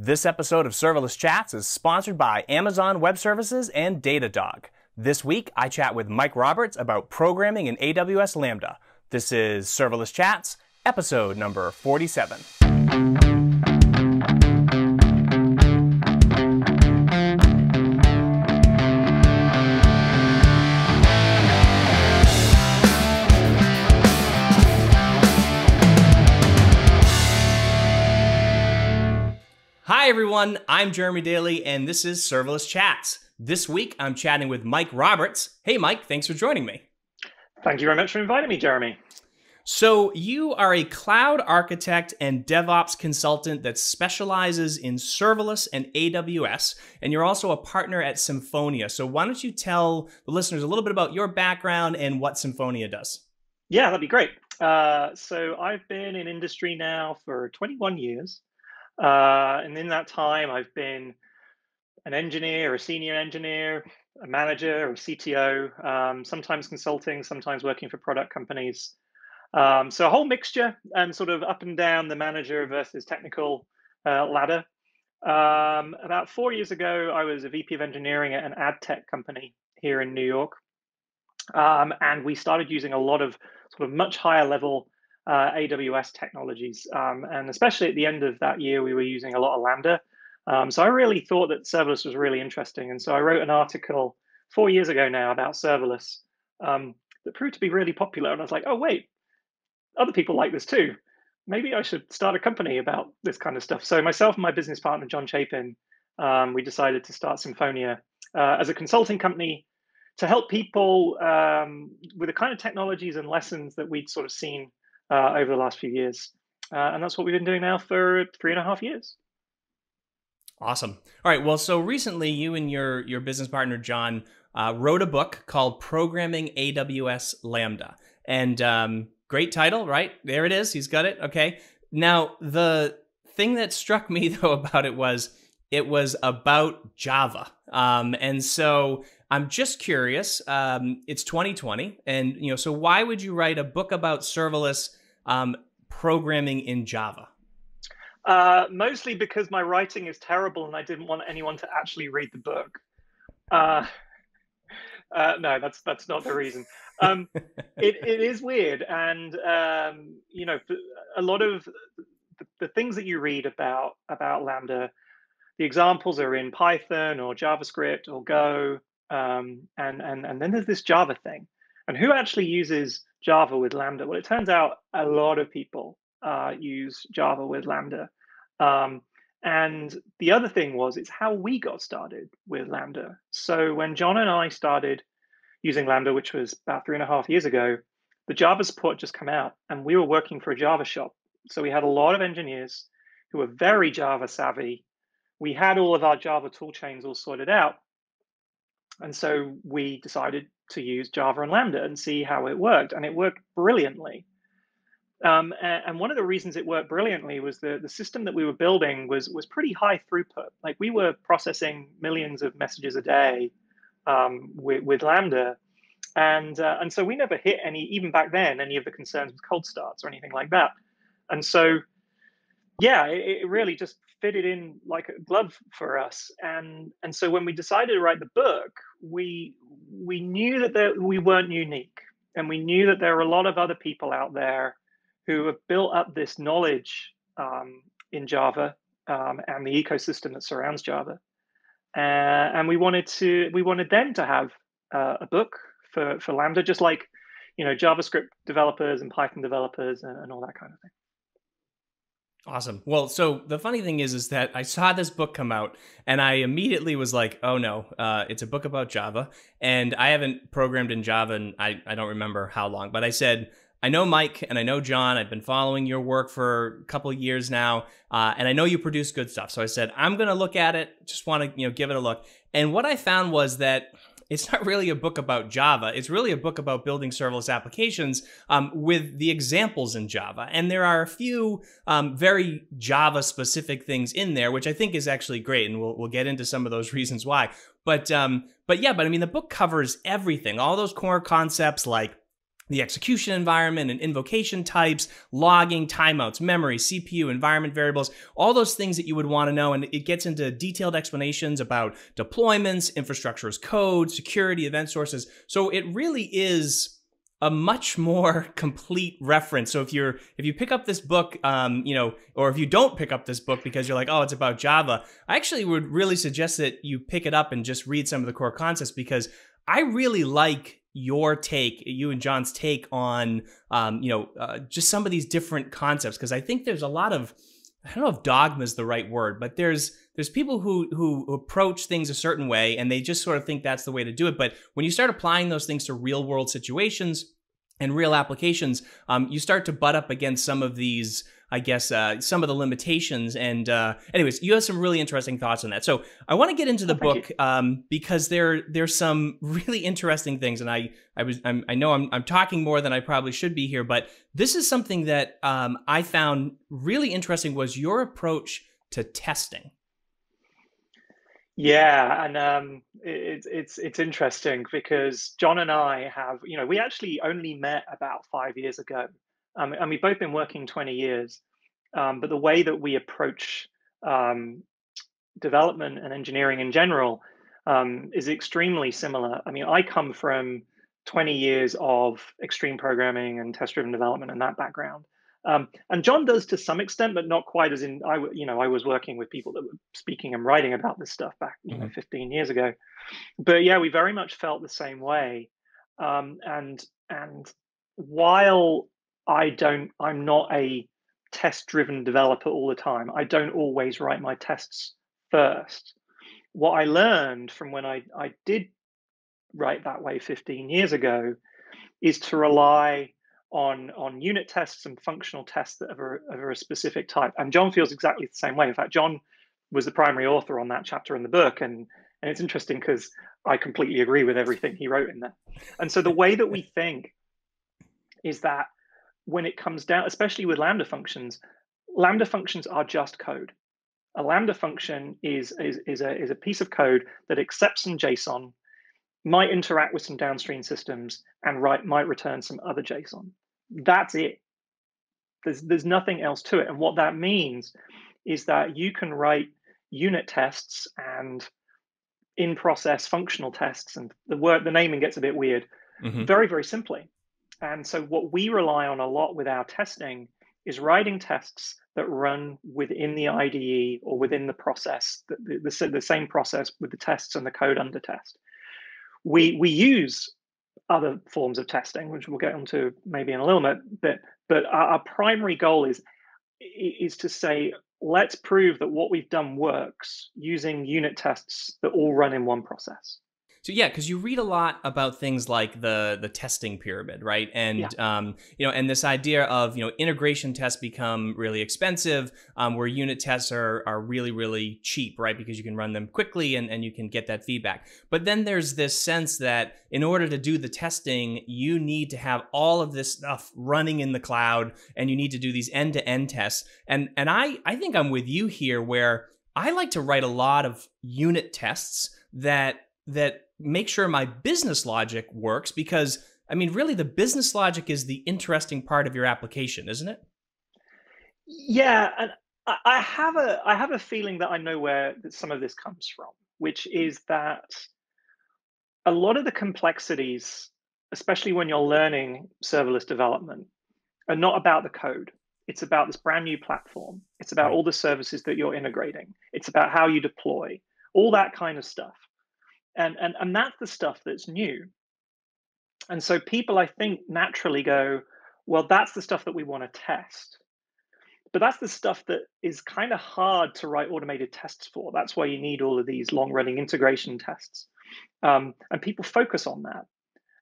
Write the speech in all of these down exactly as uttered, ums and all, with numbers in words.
This episode of Serverless Chats is sponsored by Amazon Web Services and Datadog. This week, I chat with Mike Roberts about programming in A W S Lambda. This is Serverless Chats, episode number forty-seven. Hi everyone, I'm Jeremy Daly and this is Serverless Chats. This week I'm chatting with Mike Roberts. Hey Mike, thanks for joining me. Thank you very much for inviting me, Jeremy. So you are a cloud architect and DevOps consultant that specializes in serverless and A W S, and you're also a partner at Symphonia. So why don't you tell the listeners a little bit about your background and what Symphonia does? Yeah, that'd be great. Uh, so I've been in industry now for twenty-one years. Uh, and in that time, I've been an engineer, a senior engineer, a manager, a C T O, um, sometimes consulting, sometimes working for product companies. Um, so a whole mixture and sort of up and down the manager versus technical uh, ladder. Um, about four years ago, I was a V P of engineering at an ad tech company here in New York. Um, and we started using a lot of sort of much higher level Uh, A W S technologies. Um, and especially at the end of that year, we were using a lot of Lambda. Um, so I really thought that serverless was really interesting. And so I wrote an article four years ago now about serverless um, that proved to be really popular. And I was like, oh, wait, other people like this too. Maybe I should start a company about this kind of stuff. So myself and my business partner, John Chapin, um, we decided to start Symphonia uh, as a consulting company to help people um, with the kind of technologies and lessons that we'd sort of seen Uh, over the last few years. Uh, and that's what we've been doing now for three and a half years. Awesome. All right. Well, so recently you and your, your business partner, John, uh, wrote a book called Programming A W S Lambda. And um, great title, right? There it is. He's got it. Okay. Now, the thing that struck me, though, about it was it was about Java. Um, and so I'm just curious, um, it's twenty twenty. And, you know, so why would you write a book about serverless um, programming in Java? Uh, mostly because my writing is terrible and I didn't want anyone to actually read the book. Uh, uh, no, that's that's not the reason. Um, it, it is weird. And, um, you know, a lot of the, the things that you read about about Lambda, the examples are in Python or JavaScript or Go. Um, and, and, and then there's this Java thing. And who actually uses Java with Lambda? Well, it turns out a lot of people uh, use Java with Lambda. Um, and the other thing was, it's how we got started with Lambda. So when John and I started using Lambda, which was about three and a half years ago, the Java support just come out and we were working for a Java shop. So we had a lot of engineers who were very Java savvy. We had all of our Java tool chains all sorted out. And so we decided to use Java and Lambda and see how it worked. And it worked brilliantly. Um, and, and one of the reasons it worked brilliantly was the, the system that we were building was, was pretty high throughput. Like we were processing millions of messages a day um, with, with Lambda. And, uh, and so we never hit any, even back then, any of the concerns with cold starts or anything like that. And so, yeah, it, it really just fitted in like a glove for us. And, and so when we decided to write the book, we we knew that there, we weren't unique. And we knew that there were a lot of other people out there who have built up this knowledge um, in Java um, and the ecosystem that surrounds Java. Uh, and we wanted to we wanted them to have uh, a book for, for Lambda, just like, you know, JavaScript developers and Python developers and, and all that kind of thing. Awesome. Well, so the funny thing is, is that I saw this book come out and I immediately was like, oh no, uh, it's a book about Java. And I haven't programmed in Java in I, I don't remember how long, but I said, I know Mike and I know John, I've been following your work for a couple of years now. Uh, and I know you produce good stuff. So I said, I'm going to look at it. Just want to, you know, give it a look. And what I found was that it's not really a book about Java. It's really a book about building serverless applications um, with the examples in Java. And there are a few um, very Java-specific things in there, which I think is actually great. And we'll, we'll get into some of those reasons why. But, um, but yeah, but I mean, the book covers everything, all those core concepts like the execution environment and invocation types, logging, timeouts, memory, C P U, environment variables, all those things that you would want to know. And it gets into detailed explanations about deployments, infrastructure as code, security, event sources. So it really is a much more complete reference. So if you're, if you pick up this book, um, you know, or if you don't pick up this book because you're like, oh, it's about Java, I actually would really suggest that you pick it up and just read some of the core concepts, because I really like your take, you and John's take on, um, you know, uh, just some of these different concepts. Because I think there's a lot of, I don't know if dogma is the right word, but there's there's people who who approach things a certain way and they just sort of think that's the way to do it. But when you start applying those things to real world situations and real applications, um, you start to butt up against some of these, I guess, uh, some of the limitations. And uh, anyways, you have some really interesting thoughts on that. So I want to get into the oh, book um, because there there's some really interesting things. And I I was I'm, I know I'm I'm talking more than I probably should be here, but this is something that um, I found really interesting, was your approach to testing. Yeah, and um, it, it's it's interesting because John and I have, you know, we actually only met about five years ago. Um, and we've both been working twenty years, um, but the way that we approach um, development and engineering in general um, is extremely similar. I mean, I come from twenty years of extreme programming and test-driven development and that background. Um, and John does to some extent, but not quite as in, I, you know, I was working with people that were speaking and writing about this stuff back, you mm-hmm. know, fifteen years ago. But yeah, we very much felt the same way. Um, and, and while I don't, I'm not a test-driven developer all the time. I don't always write my tests first. What I learned from when I, I did write that way fifteen years ago is to rely on, on unit tests and functional tests that are of a specific type. And John feels exactly the same way. In fact, John was the primary author on that chapter in the book. And, and it's interesting because I completely agree with everything he wrote in there. And so the way that we think is that when it comes down, especially with Lambda functions, Lambda functions are just code. A Lambda function is, is, is, a, is a piece of code that accepts some JSON, might interact with some downstream systems, and write, might return some other JSON. That's it. There's, there's nothing else to it. And what that means is that you can write unit tests and in-process functional tests, and the word, the naming gets a bit weird, mm-hmm. very, very simply. And so what we rely on a lot with our testing is writing tests that run within the I D E or within the process, the, the, the same process with the tests and the code under test. We, we use other forms of testing, which we'll get onto maybe in a little bit, but, but our, our primary goal is, is to say, let's prove that what we've done works using unit tests that all run in one process. So yeah, because you read a lot about things like the the testing pyramid, right? And yeah. um, you know, and this idea of you know integration tests become really expensive, um, where unit tests are are really really cheap, right? Because you can run them quickly and and you can get that feedback. But then there's this sense that in order to do the testing, you need to have all of this stuff running in the cloud, and you need to do these end to end tests. And and I I think I'm with you here, where I like to write a lot of unit tests that that make sure my business logic works, because I mean, really the business logic is the interesting part of your application, isn't it? Yeah, and I have a I have a feeling that I know where some of this comes from, which is that a lot of the complexities, especially when you're learning serverless development, are not about the code. It's about this brand new platform. It's about all the services that you're integrating. It's about how you deploy, all that kind of stuff. And, and, and that's the stuff that's new. And so people, I think, naturally go, well, that's the stuff that we want to test. But that's the stuff that is kind of hard to write automated tests for. That's why you need all of these long-running integration tests. Um, and people focus on that.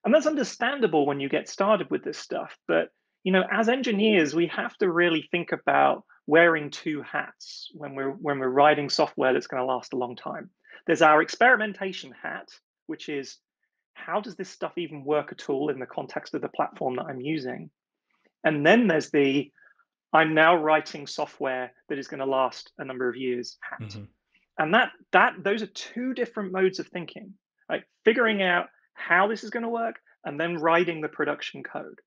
And that's understandable when you get started with this stuff. But, you know, as engineers, we have to really think about wearing two hats when we're, when we're writing software that's going to last a long time. There's our experimentation hat, which is how does this stuff even work at all in the context of the platform that I'm using? And then there's the I'm now writing software that is going to last a number of years hat. Mm-hmm. And that that those are two different modes of thinking, like figuring out how this is going to work and then writing the production code.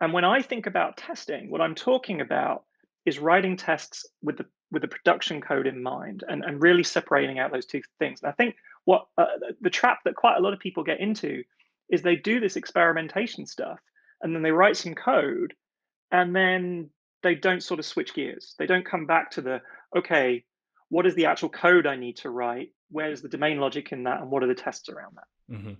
And when I think about testing, what I'm talking about is writing tests with the with the production code in mind, and, and really separating out those two things. And I think what uh, the trap that quite a lot of people get into is they do this experimentation stuff, and then they write some code, and then they don't sort of switch gears. They don't come back to the, okay, what is the actual code I need to write? Where's the domain logic in that? And what are the tests around that? Mm-hmm.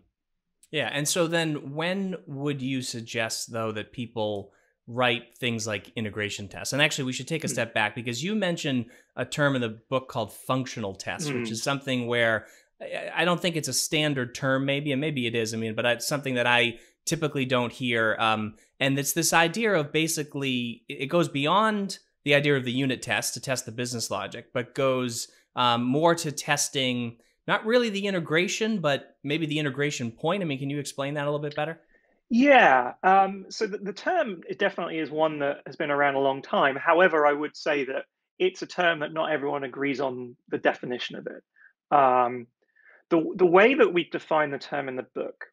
Yeah. And so then when would you suggest, though, that people write things like integration tests? And actually, we should take a step back, because you mentioned a term in the book called functional tests, mm. which is something where I don't think it's a standard term, maybe, and maybe it is. I mean, but it's something that I typically don't hear. Um, and it's this idea of basically, it goes beyond the idea of the unit test to test the business logic, but goes um, more to testing, not really the integration, but maybe the integration point. I mean, can you explain that a little bit better? Yeah. Um, so the, the term it definitely is one that has been around a long time. However, I would say that it's a term that not everyone agrees on the definition of it. Um, the, the way that we define the term in the book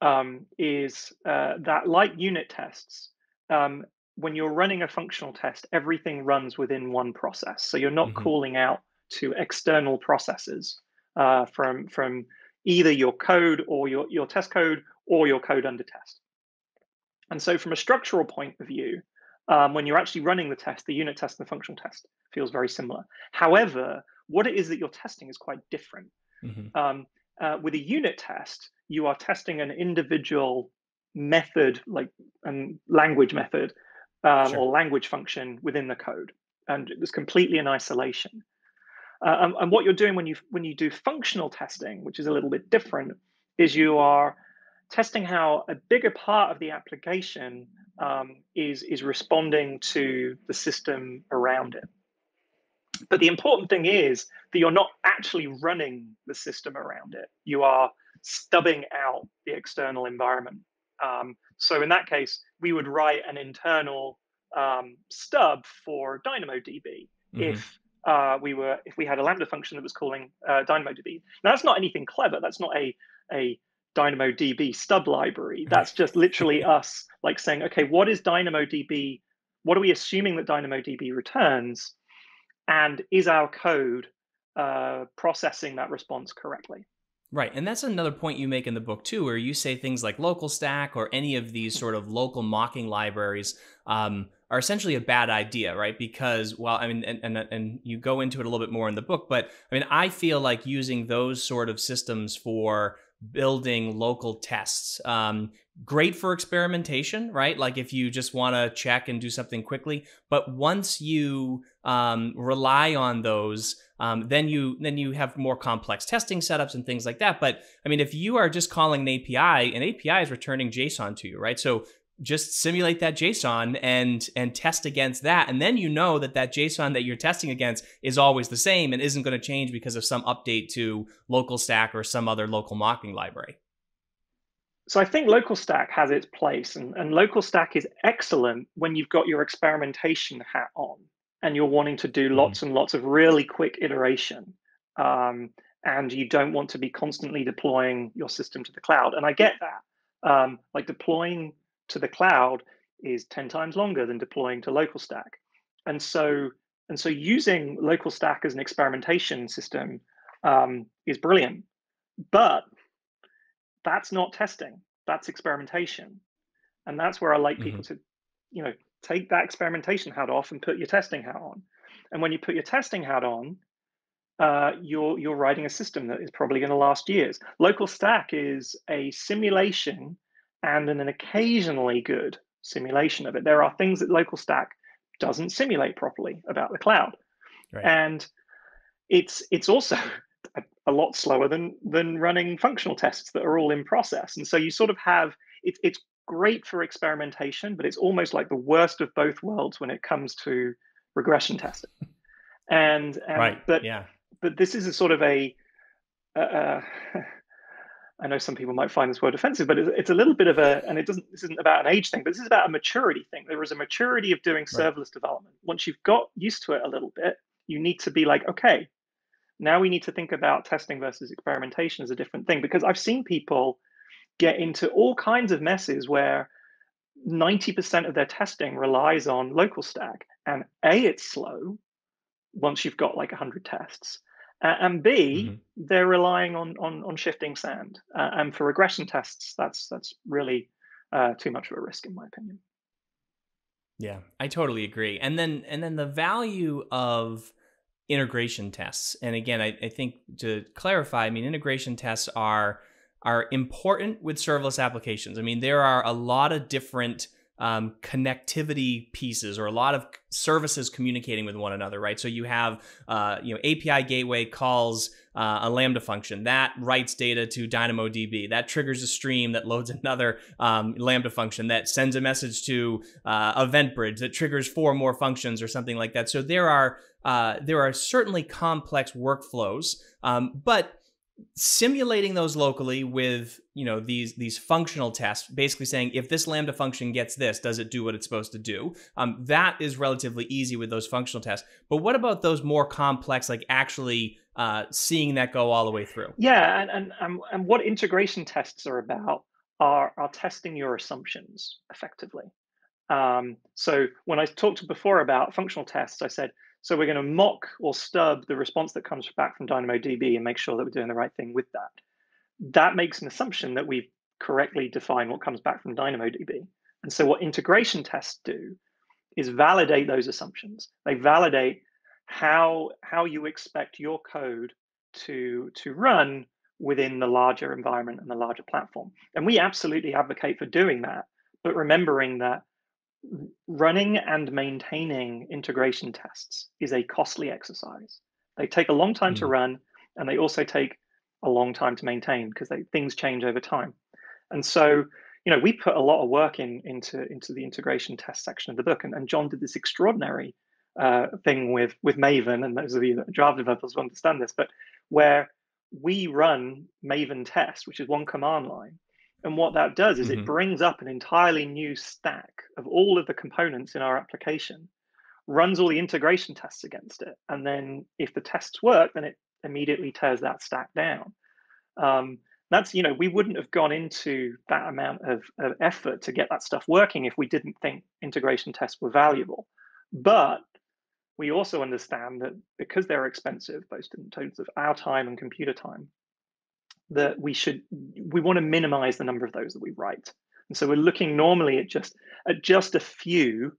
um, is uh, that, like unit tests, um, when you're running a functional test, everything runs within one process. So you're not mm-hmm. calling out to external processes uh, from, from either your code or your, your test code or your code under test. And so from a structural point of view, um, when you're actually running the test, the unit test and the functional test feels very similar. However, what it is that you're testing is quite different. Mm-hmm. um, uh, with a unit test, you are testing an individual method, like a um, language method um, sure. or language function within the code. And it was completely in isolation. Uh, and, and what you're doing when you, when you do functional testing, which is a little bit different, is you are testing how a bigger part of the application um, is, is responding to the system around it. But the important thing is that you're not actually running the system around it. You are stubbing out the external environment. Um, so in that case, we would write an internal um, stub for DynamoDB mm-hmm. if uh, we were if we had a Lambda function that was calling uh, DynamoDB. Now, that's not anything clever. That's not a a DynamoDB stub library. That's just literally us like saying, okay, what is DynamoDB? What are we assuming that DynamoDB returns? And is our code uh, processing that response correctly? Right. And that's another point you make in the book, too, where you say things like LocalStack or any of these sort of local mocking libraries um, are essentially a bad idea, right? Because, well, I mean, and, and, and you go into it a little bit more in the book, but I mean, I feel like using those sort of systems for building local tests. Um, great for experimentation, right? Like if you just want to check and do something quickly, but once you um, rely on those, um, then you then you have more complex testing setups and things like that. But I mean, if you are just calling an A P I, an A P I is returning JSON to you, right? So just simulate that JSON and and test against that. And then you know that that JSON that you're testing against is always the same and isn't going to change because of some update to LocalStack or some other local mocking library. So I think LocalStack has its place, and, and LocalStack is excellent when you've got your experimentation hat on and you're wanting to do lots mm-hmm. and lots of really quick iteration. Um, and you don't want to be constantly deploying your system to the cloud. And I get that, um, like deploying to the cloud is ten times longer than deploying to LocalStack. And so, and so using LocalStack as an experimentation system um, is brilliant, but that's not testing, that's experimentation. And that's where I like people mm-hmm. to, you know, take that experimentation hat off and put your testing hat on. And when you put your testing hat on, uh, you're, you're writing a system that is probably gonna last years. LocalStack is a simulation and an occasionally good simulation of it. There are things that LocalStack doesn't simulate properly about the cloud. Right. And it's it's also a, a lot slower than, than running functional tests that are all in process. And so you sort of have, it, it's great for experimentation, but it's almost like the worst of both worlds when it comes to regression testing. And, and right. but, yeah. but this is a sort of a, uh, I know some people might find this word offensive, but it's a little bit of a, and it doesn't, this isn't about an age thing, but this is about a maturity thing. There is a maturity of doing serverless right. development. Once you've got used to it a little bit, you need to be like, okay, now we need to think about testing versus experimentation as a different thing, because I've seen people get into all kinds of messes where ninety percent of their testing relies on LocalStack. And A, it's slow once you've got like one hundred tests. Uh, and B, mm-hmm. they're relying on on, on shifting sand. Uh, and for regression tests, that's that's really uh, too much of a risk, in my opinion. Yeah, I totally agree. And then and then the value of integration tests. And again, I, I think to clarify, I mean, integration tests are are important with serverless applications. I mean, there are a lot of different um, connectivity pieces or a lot of services communicating with one another, right? So you have, uh, you know, A P I Gateway calls uh, a Lambda function that writes data to DynamoDB, that triggers a stream that loads another um, Lambda function that sends a message to uh, EventBridge that triggers four more functions or something like that. So there are uh, there are certainly complex workflows, um, but simulating those locally with, you know, these these functional tests, basically saying if this Lambda function gets this, does it do what it's supposed to do? Um, that is relatively easy with those functional tests. But what about those more complex, like actually uh, seeing that go all the way through? Yeah, and and and, and what integration tests are about are are testing your assumptions effectively. Um, so when I talked before about functional tests, I said, so we're going to mock or stub the response that comes back from DynamoDB and make sure that we're doing the right thing with that. That makes an assumption that we correctly define what comes back from DynamoDB. And so what integration tests do is validate those assumptions. They validate how, how you expect your code to, to run within the larger environment and the larger platform. And we absolutely advocate for doing that, but remembering that running and maintaining integration tests is a costly exercise. They take a long time mm. to run, and they also take a long time to maintain because they, things change over time. And so, you know, we put a lot of work in into into the integration test section of the book, and, and John did this extraordinary uh, thing with with Maven, and those of you that are Java developers will understand this, but where we run Maven test, which is one command line. And what that does is mm-hmm. it brings up an entirely new stack of all of the components in our application, runs all the integration tests against it. And then if the tests work, then it immediately tears that stack down. Um, that's, you know, we wouldn't have gone into that amount of, of effort to get that stuff working if we didn't think integration tests were valuable. But we also understand that because they're expensive, both in terms of our time and computer time, that we should, we want to minimize the number of those that we write. And so we're looking normally at just at just a few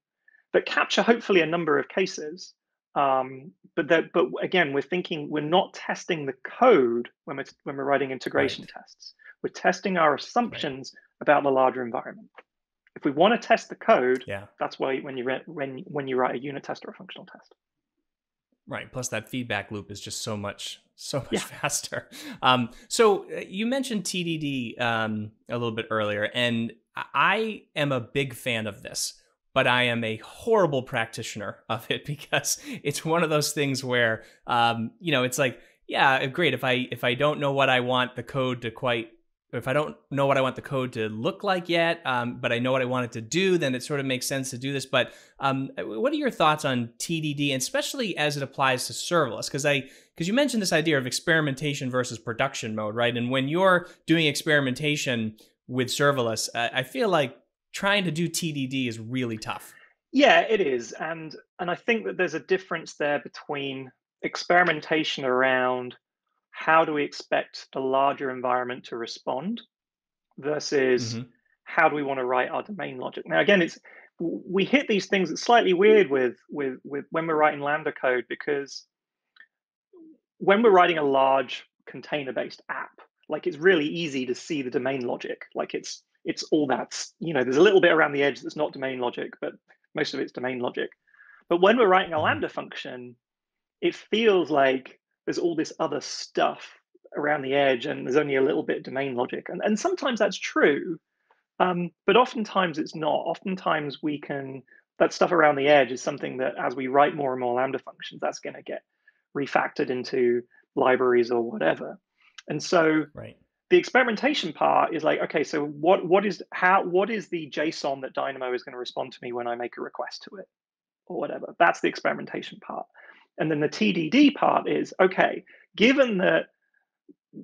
that capture hopefully a number of cases. Um, but that, but again, we're thinking, we're not testing the code when we're, when we're writing integration right. tests. We're testing our assumptions right. about the larger environment. If we want to test the code, yeah. that's why when you, when, when you write a unit test or a functional test. Right. Plus that feedback loop is just so much, so much yeah. faster. Um, so you mentioned T D D um, a little bit earlier, and I am a big fan of this, but I am a horrible practitioner of it because it's one of those things where, um, you know, it's like, yeah, great. If I, if I don't know what I want the code to quite, if I don't know what I want the code to look like yet, um, but I know what I want it to do, then it sort of makes sense to do this. But um, what are your thoughts on T D D, and especially as it applies to serverless? Because I, because you mentioned this idea of experimentation versus production mode, right? And when you're doing experimentation with serverless, I, I feel like trying to do T D D is really tough. Yeah, it is, and and I think that there's a difference there between experimentation around how do we expect the larger environment to respond versus mm-hmm. how do we want to write our domain logic? Now, again, it's we hit these things that's slightly weird with, with, with when we're writing Lambda code, because when we're writing a large container-based app, like it's really easy to see the domain logic. Like it's it's all that's, you know, there's a little bit around the edge that's not domain logic, but most of it's domain logic. But when we're writing a Lambda function, it feels like there's all this other stuff around the edge, and there's only a little bit of domain logic. And, and sometimes that's true, um, but oftentimes it's not. Oftentimes we can, that stuff around the edge is something that as we write more and more Lambda functions, that's gonna get refactored into libraries or whatever. And so right. the experimentation part is like, okay, so what what is how what is the JSON that Dynamo is gonna respond to me when I make a request to it or whatever? That's the experimentation part. And then the T D D part is, okay, given that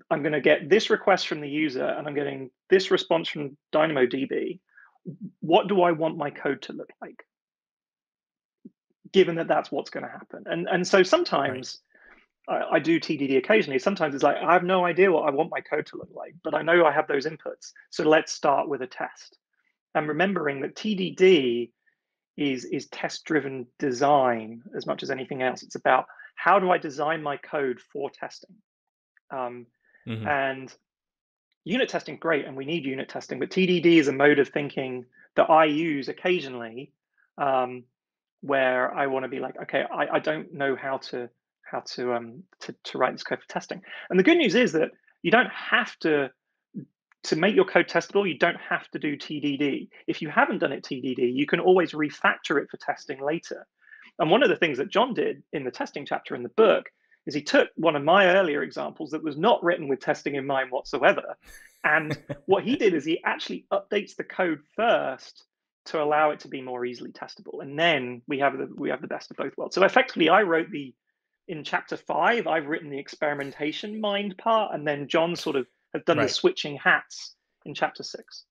I'm going to get this request from the user and I'm getting this response from DynamoDB, what do I want my code to look like, given that that's what's going to happen? And and so sometimes right. I, I do T D D occasionally. Sometimes it's like, I have no idea what I want my code to look like, but I know I have those inputs. So let's start with a test. And remembering that T D D is, is test-driven design as much as anything else. It's about, how do I design my code for testing? Um, mm-hmm. And unit testing, great, and we need unit testing, but T D D is a mode of thinking that I use occasionally, um, where I want to be like, okay, I, I don't know how to how to, um, to to write this code for testing. And the good news is that you don't have to, to make your code testable, you don't have to do T D D. If you haven't done it T D D, you can always refactor it for testing later. And one of the things that John did in the testing chapter in the book is he took one of my earlier examples that was not written with testing in mind whatsoever. And what he did is he actually updates the code first to allow it to be more easily testable. And then we have the, we have the best of both worlds. So effectively, I wrote the, in chapter five, I've written the experimentation mind part, and then John sort of has done right. the switching hats in chapter six.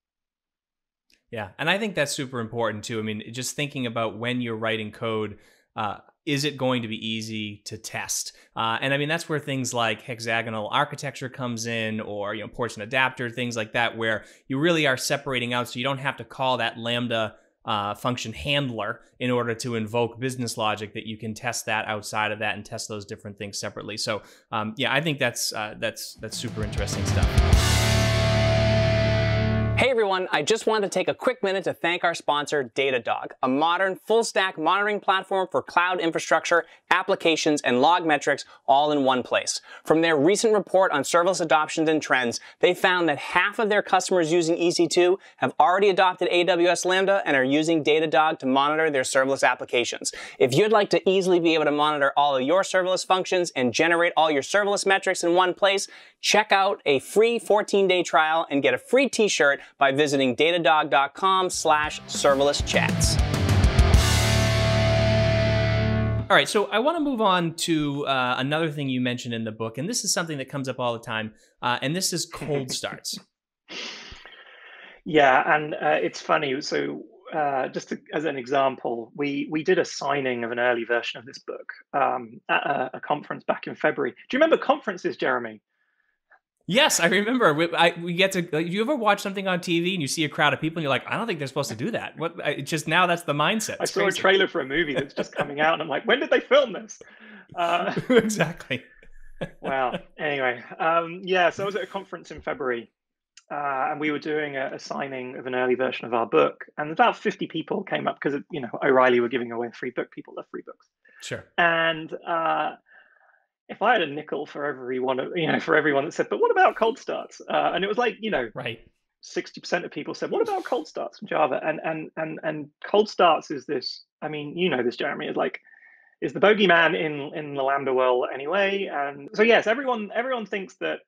Yeah, and I think that's super important too. I mean, just thinking about when you're writing code, uh, is it going to be easy to test? Uh, and I mean, that's where things like hexagonal architecture comes in, or you know, portion adapter, things like that, where you really are separating out so you don't have to call that Lambda uh, function handler in order to invoke business logic, that you can test that outside of that and test those different things separately. So um, yeah, I think that's, uh, that's, that's super interesting stuff. Hey everyone, I just wanted to take a quick minute to thank our sponsor, Datadog, a modern full-stack monitoring platform for cloud infrastructure, applications, and log metrics all in one place. From their recent report on serverless adoptions and trends, they found that half of their customers using E C two have already adopted A W S Lambda and are using Datadog to monitor their serverless applications. If you'd like to easily be able to monitor all of your serverless functions and generate all your serverless metrics in one place, check out a free fourteen day trial and get a free t-shirt by visiting datadog.com slash serverless chats. All right, so I want to move on to uh, another thing you mentioned in the book, and this is something that comes up all the time, uh, and this is cold starts. Yeah, and uh, it's funny. So uh, just to, as an example, we, we did a signing of an early version of this book um, at a, a conference back in February. Do you remember conferences, Jeremy? Yes, I remember. We, I, we get to. Do you ever watch something on T V and you see a crowd of people and you're like, I don't think they're supposed to do that. What? It's just now that's the mindset. It's I saw crazy. a trailer for a movie that's just coming out, and I'm like, when did they film this? Uh, exactly. Wow. Anyway, um, yeah. So I was at a conference in February, uh, and we were doing a, a signing of an early version of our book, and about fifty people came up because you know O'Reilly were giving away a free book. People love free books. Sure. And. Uh, If I had a nickel for every one, of, you know, for everyone that said, but what about cold starts? Uh, and it was like, you know, right, sixty percent of people said, what about cold starts in Java? And and and and cold starts is this. I mean, you know this, Jeremy. Is like, is the bogeyman in in the Lambda world anyway? And so yes, everyone everyone thinks that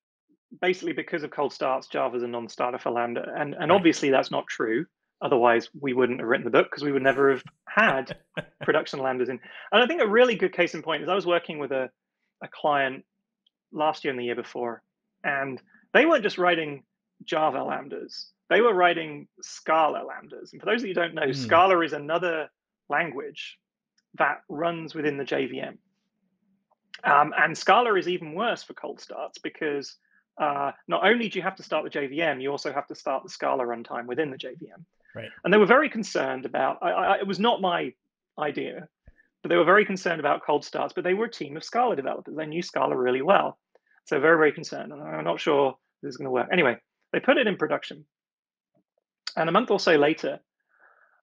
basically because of cold starts, Java is a non-starter for Lambda, and and right. obviously that's not true. Otherwise, we wouldn't have written the book because we would never have had production Lambdas in. And I think a really good case in point is I was working with a a client last year and the year before, and they weren't just writing Java Lambdas, they were writing Scala Lambdas. And for those of you who don't know, mm. Scala is another language that runs within the J V M. Um, and Scala is even worse for cold starts because uh, not only do you have to start the J V M, you also have to start the Scala runtime within the J V M. Right. And they were very concerned about, I, I, it was not my idea, but they were very concerned about cold starts, but they were a team of Scala developers. They knew Scala really well. So very, very concerned. And I'm not sure this is going to work. Anyway, they put it in production. And a month or so later,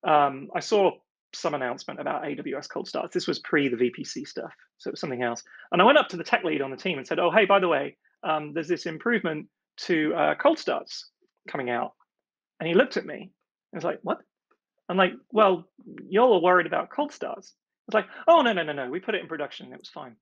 um, I saw some announcement about A W S cold starts. This was pre the V P C stuff. So it was something else. And I went up to the tech lead on the team and said, oh, hey, by the way, um, there's this improvement to uh, cold starts coming out. And he looked at me and was like, what? I'm like, well, y'all are worried about cold starts. It's like, oh, no, no, no, no. We put it in production and it was fine.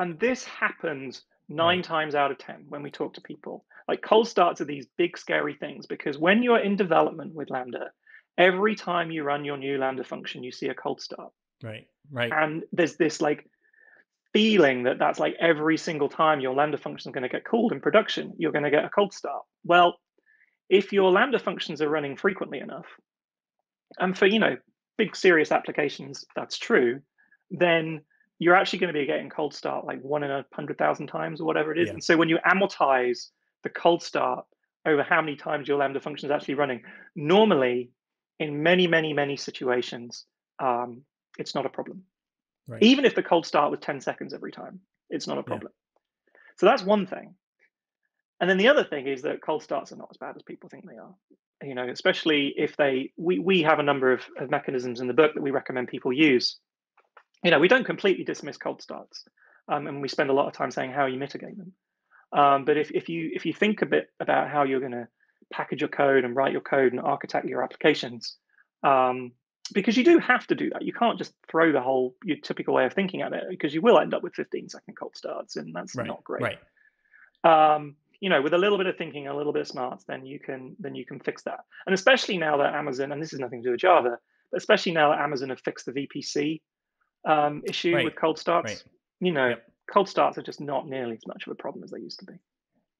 And this happens nine right. times out of ten when we talk to people. Like cold starts are these big, scary things because when you're in development with Lambda, every time you run your new Lambda function, you see a cold start. Right, right. And there's this like feeling that that's like every single time your Lambda function is going to get called in production, you're going to get a cold start. Well, if your Lambda functions are running frequently enough, and for, you know, big serious applications, that's true, then you're actually going to be getting cold start like one in a hundred thousand times or whatever it is. Yeah. And so when you amortize the cold start over how many times your Lambda function is actually running, normally in many, many, many situations, um, it's not a problem. Right. Even if the cold start was ten seconds every time, it's not a problem. Yeah. So that's one thing. And then the other thing is that cold starts are not as bad as people think they are. You know, especially if they, we, we have a number of, of mechanisms in the book that we recommend people use. You know, we don't completely dismiss cold starts, um, and we spend a lot of time saying how you mitigate them. Um, but if, if you if you think a bit about how you're going to package your code and write your code and architect your applications, um, because you do have to do that. You can't just throw the whole your typical way of thinking at it, because you will end up with fifteen second cold starts, and that's right, not great. Right. Um, you know, with a little bit of thinking, a little bit of smarts, then you can then you can fix that. And especially now that Amazon, and this is nothing to do with Java, but especially now that Amazon have fixed the V P C um issue right. with cold starts, right. you know, yep. cold starts are just not nearly as much of a problem as they used to be.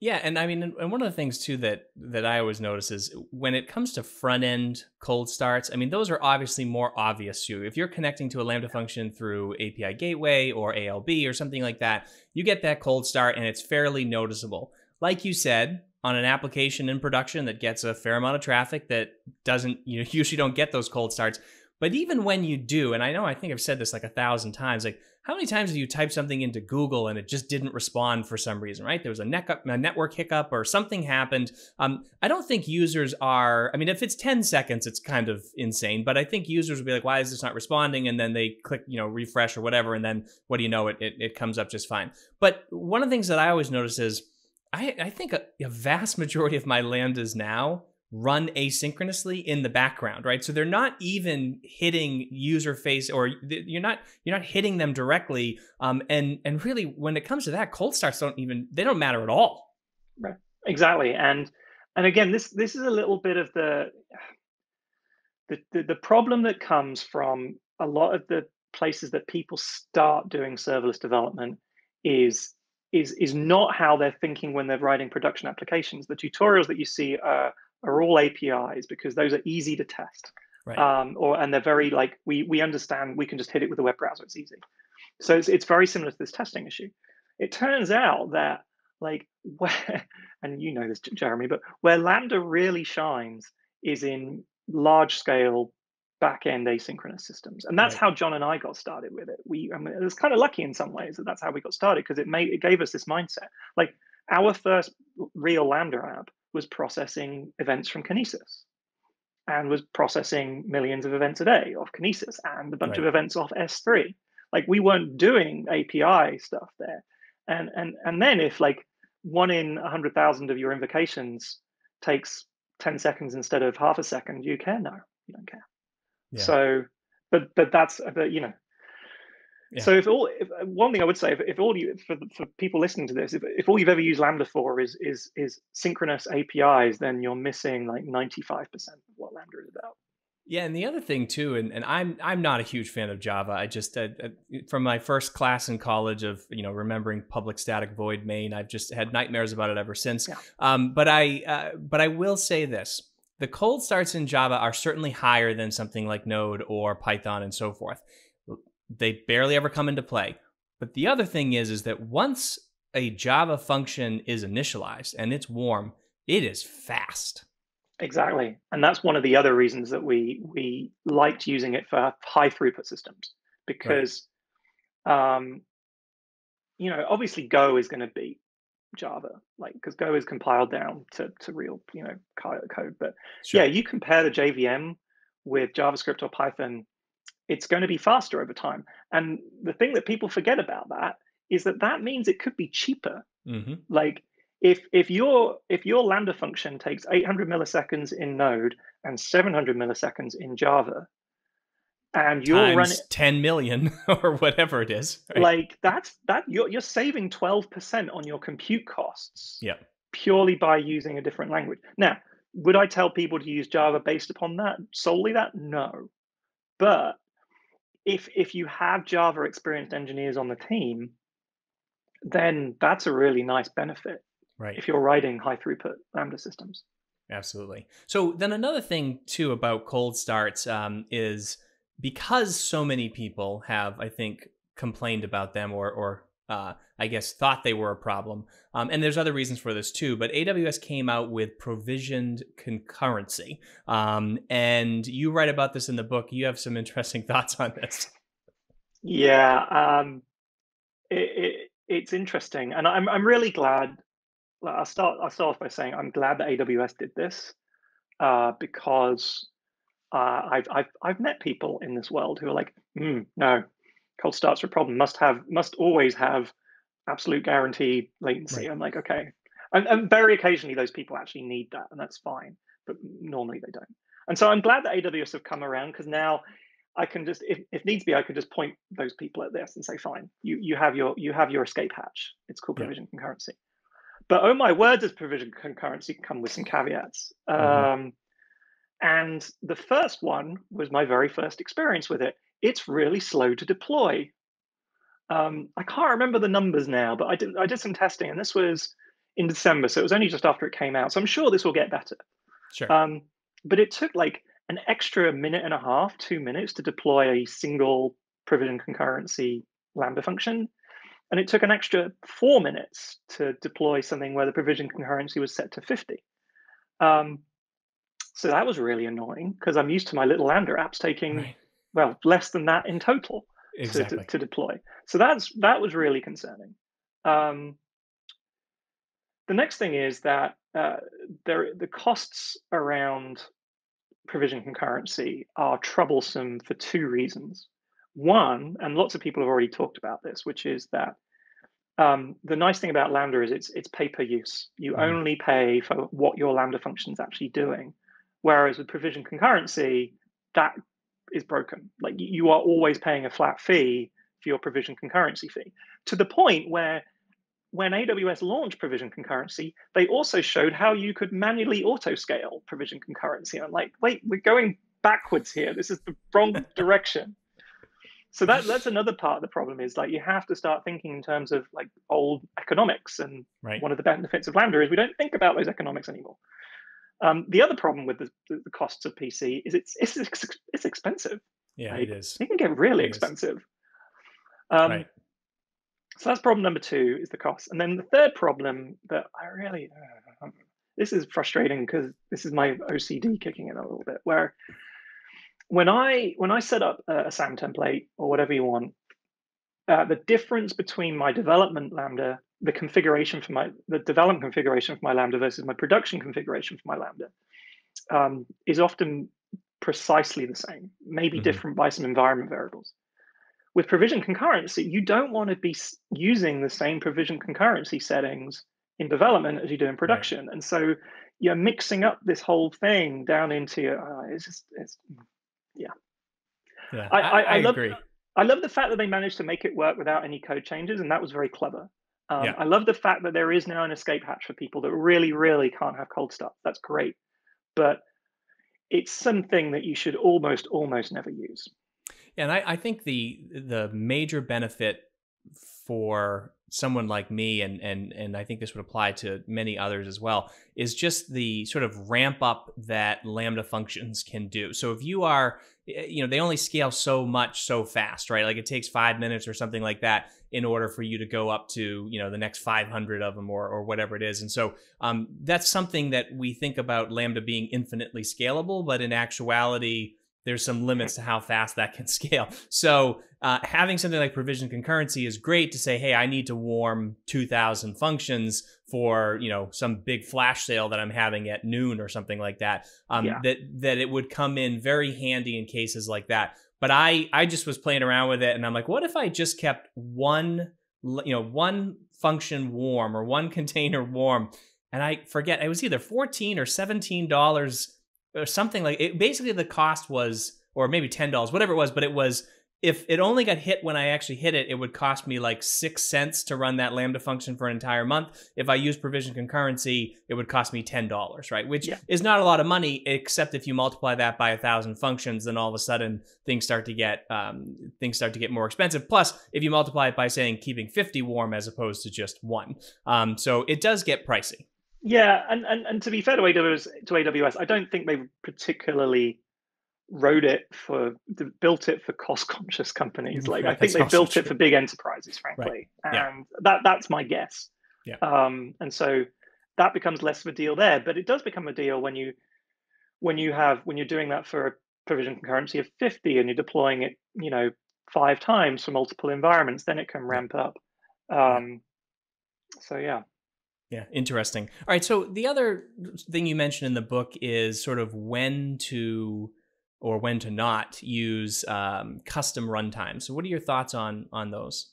Yeah, and I mean, and one of the things too that that I always notice is when it comes to front end cold starts, I mean, those are obviously more obvious to you. If you're connecting to a Lambda function through A P I Gateway or A L B or something like that, you get that cold start and it's fairly noticeable. Like you said, on an application in production that gets a fair amount of traffic that doesn't, you know, usually don't get those cold starts. But even when you do, and I know I think I've said this like a thousand times, like how many times have you typed something into Google and it just didn't respond for some reason, right? There was a, neck up, a network hiccup or something happened. Um, I don't think users are, I mean, if it's ten seconds, it's kind of insane, but I think users would be like, why is this not responding? And then they click, you know, refresh or whatever. And then what do you know, it, it, it comes up just fine. But one of the things that I always notice is I, I think a, a vast majority of my Lambdas now run asynchronously in the background, right? So they're not even hitting user face, or you're not you're not hitting them directly. Um, and and really, when it comes to that, cold starts don't even they don't matter at all. Right, exactly. And and again, this this is a little bit of the the the, the problem that comes from a lot of the places that people start doing serverless development is is is not how they're thinking when they're writing production applications. The tutorials that you see are are all A P Is because those are easy to test. Right. Um, or and they're very like, we we understand we can just hit it with a web browser, it's easy. So it's, it's very similar to this testing issue. It turns out that like where, and you know this, Jeremy, but where Lambda really shines is in large scale back-end asynchronous systems. And that's right. how John and I got started with it. We, I mean, it was kind of lucky in some ways that that's how we got started because it made, it gave us this mindset. Like our first real Lambda app was processing events from Kinesis and was processing millions of events a day off Kinesis and a bunch right. of events off S three. Like we weren't doing A P I stuff there. And and and then if like one in one hundred thousand of your invocations takes ten seconds instead of half a second, you care? No, you don't care. Yeah. So, but but that's, but you know, yeah. So if all, if, one thing I would say, if, if all you, for, for people listening to this, if, if all you've ever used Lambda for is is is synchronous A P Is, then you're missing like ninety-five percent of what Lambda is about. Yeah, and the other thing too, and, and I'm I'm not a huge fan of Java. I just uh, from my first class in college of you know remembering public static void main, I've just had nightmares about it ever since. Yeah. Um, but I uh, but I will say this. The cold starts in Java are certainly higher than something like Node or Python and so forth. They barely ever come into play. But the other thing is, is that once a Java function is initialized and it's warm, it is fast. Exactly. And that's one of the other reasons that we we liked using it for high throughput systems, because, right. um, you know, obviously Go is going to beat Java, like, because Go is compiled down to, to real, you know, code. But sure. yeah, you compare the J V M with JavaScript or Python, it's going to be faster over time. And the thing that people forget about that is that that means it could be cheaper. Mm-hmm. Like if if your if your Lambda function takes eight hundred milliseconds in Node and seven hundred milliseconds in Java, and you're running ten million or whatever it is, right? Like that's that you're you're saving twelve percent on your compute costs. Yeah. Purely by using a different language. Now, would I tell people to use Java based upon that solely? That no, but If if you have Java experienced engineers on the team, then that's a really nice benefit. Right. If you're writing high throughput Lambda systems. Absolutely. So then another thing too about cold starts um, is because so many people have, I think, complained about them or, or uh, I guess, thought they were a problem. Um, and there's other reasons for this too, but A W S came out with provisioned concurrency. Um, and you write about this in the book. You have some interesting thoughts on this. Yeah, um, it, it, it's interesting. And I'm, I'm really glad. I'll start, I'll start off by saying I'm glad that A W S did this uh, because uh, I've, I've, I've met people in this world who are like, mm, no, cold starts are a problem, must have, must always have absolute guaranteed latency. Right. I'm like, okay. And, and very occasionally those people actually need that, and that's fine, but normally they don't. And so I'm glad that A W S have come around, because now I can just, if, if needs be, I can just point those people at this and say, fine, you, you have your, you have your escape hatch. It's called provision yeah. concurrency. But oh my word, does provision concurrency come with some caveats. Mm-hmm. Um, and the first one was my very first experience with it. It's really slow to deploy. Um, I can't remember the numbers now, but I did, I did some testing, and this was in December, so it was only just after it came out. So I'm sure this will get better. Sure. Um, but it took like an extra minute and a half, two minutes to deploy a single provision concurrency Lambda function. And it took an extra four minutes to deploy something where the provision concurrency was set to fifty. Um, so that was really annoying, because I'm used to my little Lambda apps taking, right. well, less than that in total exactly. to, to, to deploy. So that's that was really concerning. Um, the next thing is that uh, there, the costs around provision concurrency are troublesome for two reasons. One, and lots of people have already talked about this, which is that um, the nice thing about Lambda is it's it's pay-per-use. You mm. only pay for what your Lambda function is actually doing. Whereas with provision concurrency, that is broken. Like, you are always paying a flat fee for your provision concurrency fee, to the point where when A W S launched provision concurrency, they also showed how you could manually auto-scale provision concurrency. And I'm like, wait, we're going backwards here. This is the wrong direction. So that, that's another part of the problem, is like, you have to start thinking in terms of like old economics. And right. one of the benefits of Lambda is we don't think about those economics anymore. Um, the other problem with the, the costs of P C is it's it's, it's expensive. Yeah, right? It is. It can get really it expensive. Um, right. So that's problem number two, is the cost. And then the third problem that I really, uh, this is frustrating because this is my O C D kicking in a little bit, where When I when I set up a SAM template or whatever you want, uh, the difference between my development Lambda, the configuration for my the development configuration for my Lambda versus my production configuration for my Lambda, um, is often precisely the same, maybe mm-hmm. different by some environment variables. With provision concurrency, you don't want to be using the same provision concurrency settings in development as you do in production, right. and so you're mixing up this whole thing down into uh, it's just it's. Yeah, yeah, I, I, I, I love, agree. I love the fact that they managed to make it work without any code changes, and that was very clever. Um, yeah. I love the fact that there is now an escape hatch for people that really, really can't have cold start. That's great, but it's something that you should almost, almost never use. And I, I think the the major benefit for someone like me, and and and I think this would apply to many others as well, is just the sort of ramp up that Lambda functions can do. So if you are, you know, they only scale so much so fast, right? Like, it takes five minutes or something like that in order for you to go up to, you know, the next five hundred of them or or whatever it is. And so um, that's something that we think about Lambda being infinitely scalable, but in actuality, there's some limits to how fast that can scale. So uh, having something like provision concurrency is great to say, hey, I need to warm two thousand functions for, you know, some big flash sale that I'm having at noon or something like that, um, yeah. that, that it would come in very handy in cases like that. But I, I just was playing around with it, and I'm like, what if I just kept one, you know, one function warm or one container warm? And I forget, it was either fourteen dollars or seventeen dollars or something like it. Basically, the cost was, or maybe ten dollars, whatever it was, but it was, if it only got hit when I actually hit it, it would cost me like six cents to run that Lambda function for an entire month. If I use provision concurrency, it would cost me ten dollars, right? Which yeah. is not a lot of money, except if you multiply that by a thousand functions, then all of a sudden things start to get, um, things start to get more expensive. Plus, if you multiply it by saying keeping fifty warm as opposed to just one. Um, so it does get pricey. Yeah, and, and and to be fair to A W S, to A W S, I don't think they particularly wrote it for built it for cost-conscious companies. Like I think they built it for big enterprises, frankly, right. yeah. and that that's my guess. Yeah. Um, and so that becomes less of a deal there, but it does become a deal when you when you have when you're doing that for a provision concurrency of fifty and you're deploying it, you know, five times for multiple environments. Then it can ramp up. Um, so yeah. Yeah, interesting. All right, so the other thing you mentioned in the book is sort of when to or when to not use um, custom runtime. So what are your thoughts on on those?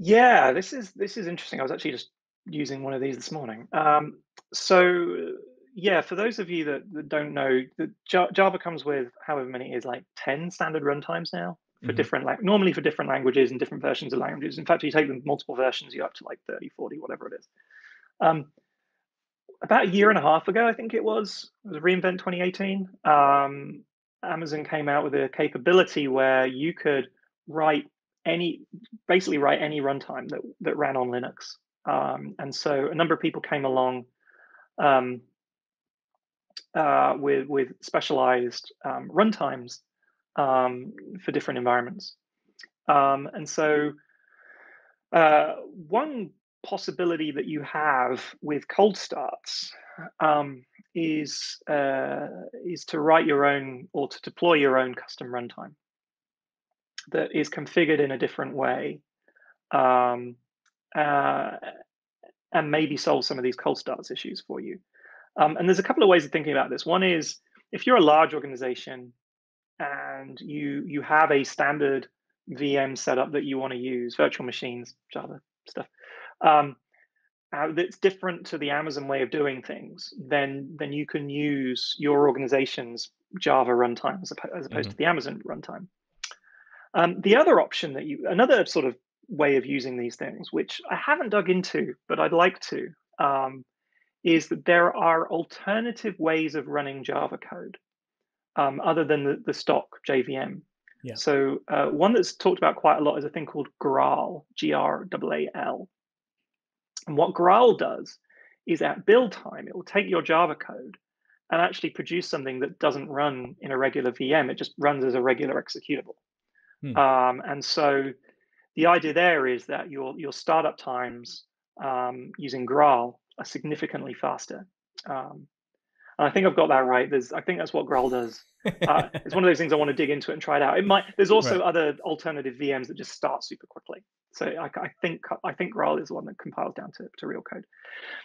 Yeah, this is this is interesting. I was actually just using one of these this morning. Um, so yeah, for those of you that, that don't know, the Java comes with however many it is, like ten standard runtimes now. For different, like normally for different languages and different versions of languages. In fact, if you take them multiple versions, you're up to like thirty, forty, whatever it is. Um, about a year and a half ago, I think it was, it was Reinvent twenty eighteen. Um, Amazon came out with a capability where you could write any, basically write any runtime that, that ran on Linux. Um, and so a number of people came along um, uh, with, with specialized um, runtimes um for different environments, um and so uh one possibility that you have with cold starts um is uh is to write your own or to deploy your own custom runtime that is configured in a different way, um uh and maybe solve some of these cold starts issues for you. Um and there's a couple of ways of thinking about this. One is if you're a large organization and you you have a standard V M setup that you want to use, virtual machines, Java stuff, um, uh, that's different to the Amazon way of doing things, then then you can use your organization's Java runtime as, as opposed mm-hmm. to the Amazon runtime. Um, the other option that you, another sort of way of using these things, which I haven't dug into, but I'd like to, um, is that there are alternative ways of running Java code. Um, other than the, the stock J V M. Yeah. So uh, one that's talked about quite a lot is a thing called Graal, G R A A L. And what Graal does is at build time, it will take your Java code and actually produce something that doesn't run in a regular V M. It just runs as a regular executable. Hmm. Um, and so the idea there is that your, your startup times um, using Graal are significantly faster. Um, And I think I've got that right. There's, I think that's what Graal does. Uh, it's one of those things I want to dig into it and try it out. It might. There's also right. other alternative V Ms that just start super quickly. So I, I think I think Graal is the one that compiles down to, to real code.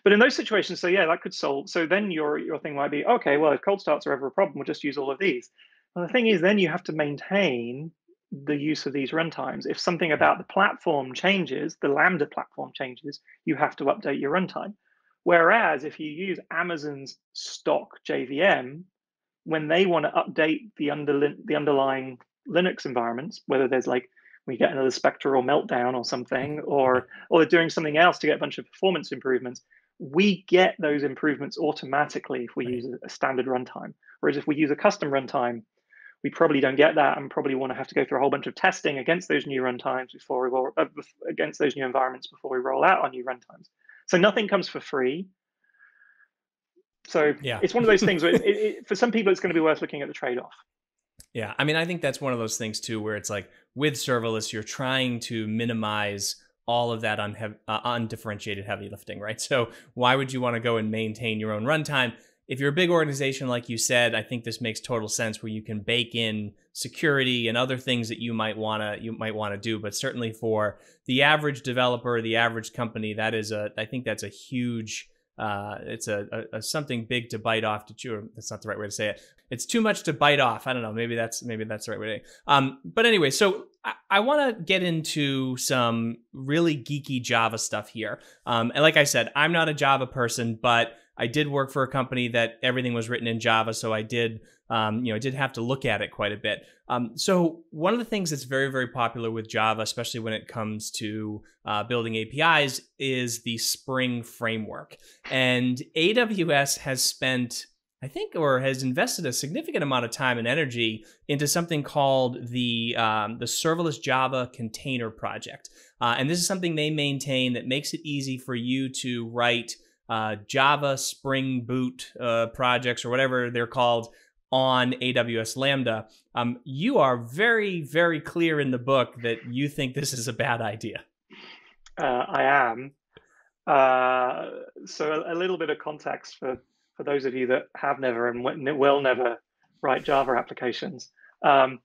But in those situations, so yeah, that could solve. So then your your thing might be okay. Well, if cold starts are ever a problem, we'll just use all of these. And the thing is, then you have to maintain the use of these runtimes. If something about the platform changes, the Lambda platform changes, you have to update your runtime. Whereas if you use Amazon's stock J V M, when they want to update the, under, the underlying Linux environments, whether there's like, we get another spectral meltdown or something, or, or they're doing something else to get a bunch of performance improvements, we get those improvements automatically if we right. use a standard runtime. Whereas if we use a custom runtime, we probably don't get that and probably want to have to go through a whole bunch of testing against those new runtimes before we roll, uh, against those new environments before we roll out our new runtimes. So nothing comes for free. So yeah. it's one of those things where it, it, for some people, it's going to be worth looking at the trade-off. Yeah, I mean, I think that's one of those things too, where it's like with serverless, you're trying to minimize all of that un uh, undifferentiated heavy lifting, right? So why would you want to go and maintain your own runtime? If you're a big organization, like you said, I think this makes total sense where you can bake in security and other things that you might wanna you might wanna do. But certainly for the average developer, the average company, that is a I think that's a huge uh, it's a, a, a something big to bite off to chew. That's not the right way to say it. It's too much to bite off. I don't know. Maybe that's maybe that's the right way to. Um, but anyway, so I, I want to get into some really geeky Java stuff here. Um, and like I said, I'm not a Java person, but I did work for a company that everything was written in Java, so I did, um, you know, I did have to look at it quite a bit. Um, so one of the things that's very, very popular with Java, especially when it comes to uh, building A P Is, is the Spring framework. And A W S has spent, I think, or has invested a significant amount of time and energy into something called the um, the Serverless Java Container project. Uh, and this is something they maintain that makes it easy for you to write uh, Java Spring Boot uh, projects or whatever they're called on A W S Lambda, um, you are very, very clear in the book that you think this is a bad idea. Uh, I am. Uh, so a, a little bit of context for, for those of you that have never and will never write Java applications. Um,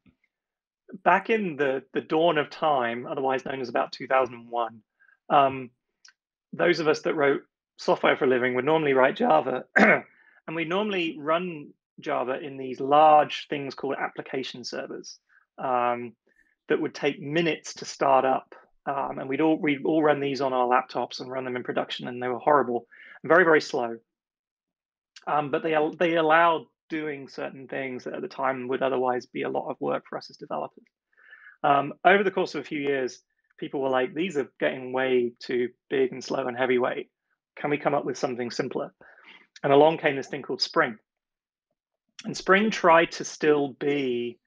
back in the, the dawn of time, otherwise known as about two thousand one, um, those of us that wrote software for a living would normally write Java, and we normally run Java in these large things called application servers um, that would take minutes to start up. Um, and we'd all, we'd all run these on our laptops and run them in production, and they were horrible, very, very slow. Um, but they, they allowed doing certain things that at the time would otherwise be a lot of work for us as developers. Um, over the course of a few years, people were like, these are getting way too big and slow and heavyweight. Can we come up with something simpler? And along came this thing called Spring. And Spring tried to still be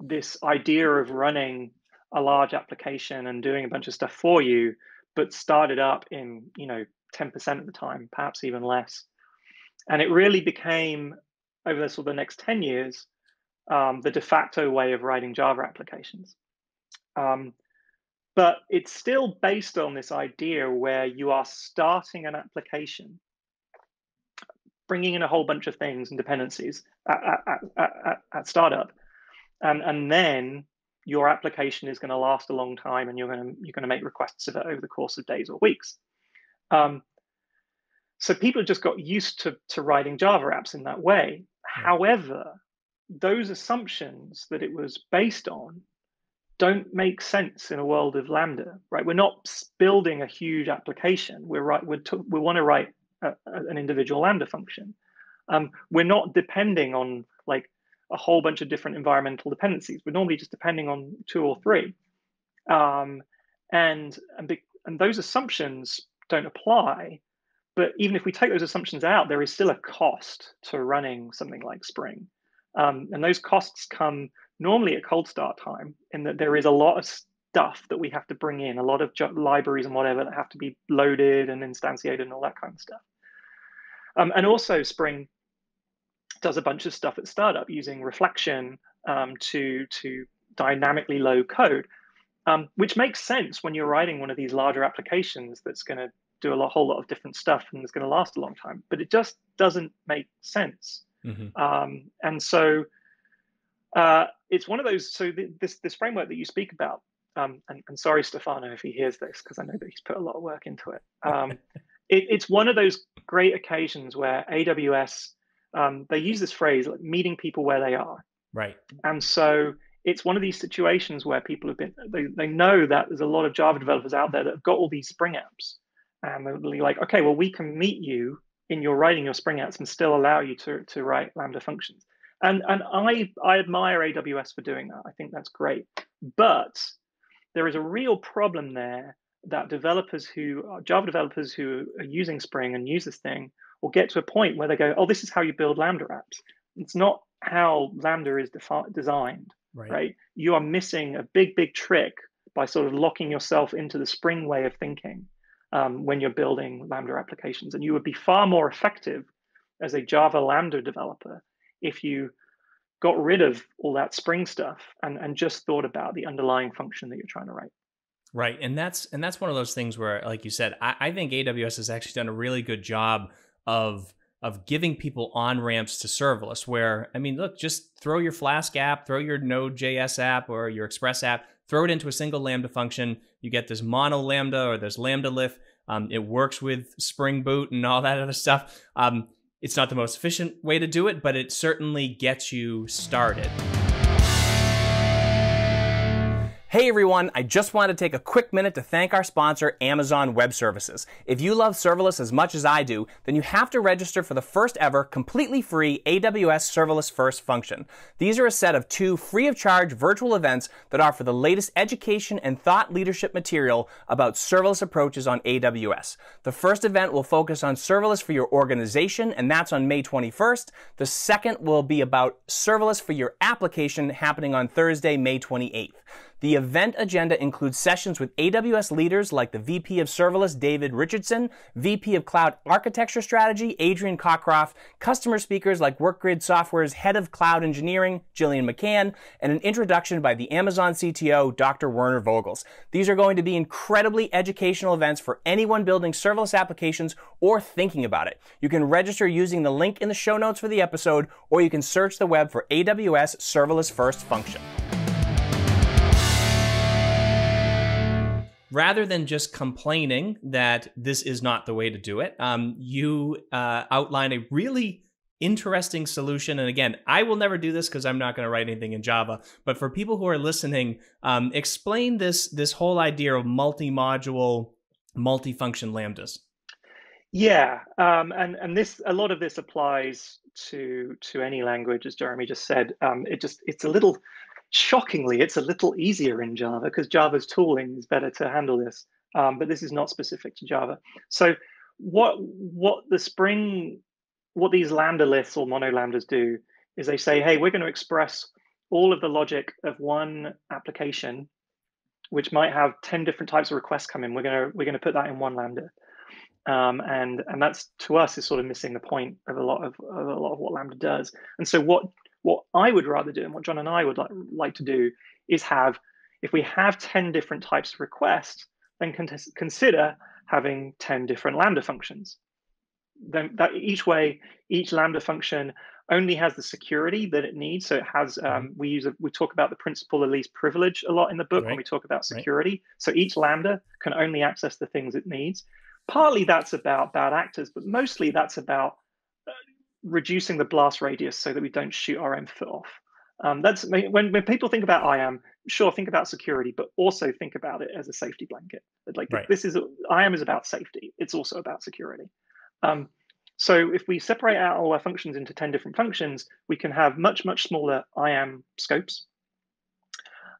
this idea of running a large application and doing a bunch of stuff for you, but started up in, you know, ten percent of the time, perhaps even less. And it really became, over the, sort of the next ten years, um, the de facto way of writing Java applications. Um, but it's still based on this idea where you are starting an application, bringing in a whole bunch of things and dependencies at, at, at, at, at startup, and, and then your application is going to last a long time, and you're going to you're going to make requests of it over the course of days or weeks. Um, so people just got used to to writing Java apps in that way. However, those assumptions that it was based on don't make sense in a world of Lambda, right? We're not building a huge application. We're right. We're we want to write a, a, an individual Lambda function. Um, we're not depending on like a whole bunch of different environmental dependencies. We're normally just depending on two or three. Um, and, and, be, and those assumptions don't apply. But even if we take those assumptions out, there is still a cost to running something like Spring. Um, and those costs come normally at cold start time, in that there is a lot of stuff that we have to bring in, a lot of libraries and whatever that have to be loaded and instantiated and all that kind of stuff. Um, and also Spring does a bunch of stuff at startup using reflection um, to, to dynamically load code, um, which makes sense when you're writing one of these larger applications that's going to do a lot, whole lot of different stuff and it's going to last a long time. But it just doesn't make sense. Mm-hmm. um, and so uh, it's one of those. So th this this framework that you speak about, um, and, and sorry, Stefano, if he hears this, because I know that he's put a lot of work into it. Um, it it's one of those great occasions where A W S, Um, they use this phrase, like meeting people where they are. Right. And so it's one of these situations where people have been, they, they know that there's a lot of Java developers out there that have got all these Spring apps. And they're like, okay, well, we can meet you in your writing your Spring apps and still allow you to, to write Lambda functions. And, and I, I admire A W S for doing that. I think that's great. But there is a real problem there that developers who are Java developers who are using Spring and use this thing will get to a point where they go, oh, this is how you build Lambda apps. It's not how Lambda is designed, right. right? You are missing a big, big trick by sort of locking yourself into the Spring way of thinking um, when you're building Lambda applications. And you would be far more effective as a Java Lambda developer if you got rid of all that Spring stuff and, and just thought about the underlying function that you're trying to write. Right, and that's and that's one of those things where, like you said, I, I think A W S has actually done a really good job of of giving people on-ramps to serverless, where, I mean, look, just throw your Flask app, throw your Node.js app or your Express app, throw it into a single Lambda function. You get this mono Lambda or this Lambda lift. Um, it works with Spring Boot and all that other stuff. Um, it's not the most efficient way to do it, but it certainly gets you started. Hey everyone, I just want to take a quick minute to thank our sponsor, Amazon Web Services. If you love serverless as much as I do, then you have to register for the first ever completely free A W S Serverless First function. These are a set of two free of charge virtual events that offer the latest education and thought leadership material about serverless approaches on A W S. The first event will focus on serverless for your organization, and that's on May twenty-first. The second will be about serverless for your application, happening on Thursday, May twenty-eighth. The event agenda includes sessions with A W S leaders like the V P of Serverless, David Richardson, V P of Cloud Architecture Strategy, Adrian Cockcroft, customer speakers like WorkGrid Software's Head of Cloud Engineering, Jillian McCann, and an introduction by the Amazon C T O, Doctor Werner Vogels. These are going to be incredibly educational events for anyone building serverless applications or thinking about it. You can register using the link in the show notes for the episode, or you can search the web for A W S Serverless First Function. Rather than just complaining that this is not the way to do it, um, you uh, outline a really interesting solution. And again, I will never do this because I'm not going to write anything in Java. But for people who are listening, um, explain this this whole idea of multi-module, multi-function lambdas. Yeah, um, and and this a lot of this applies to to any language, as Jeremy just said. Um, it just it's a little. Shockingly, it's a little easier in Java because Java's tooling is better to handle this, um, but this is not specific to Java. So what what the Spring, what these lambda lists or mono lambdas do is they say, hey, we're going to express all of the logic of one application, which might have ten different types of requests come in. We're going to we're going to put that in one lambda, um, and and that's to us is sort of missing the point of a lot of, of a lot of what lambda does. And so what What I would rather do, and what John and I would like, like to do, is have, if we have ten different types of requests, then con consider having ten different Lambda functions. Then that each way, each Lambda function only has the security that it needs. So it has, um, we use, a, we talk about the principle of least privilege a lot in the book right. when we talk about security. Right. So each Lambda can only access the things it needs. Partly that's about bad actors, but mostly that's about reducing the blast radius so that we don't shoot our own foot off. Um, that's when, when people think about I A M, sure, think about security, but also think about it as a safety blanket. Like right. this is, I A M is about safety. It's also about security. Um, so if we separate out all our functions into ten different functions, we can have much, much smaller I A M scopes.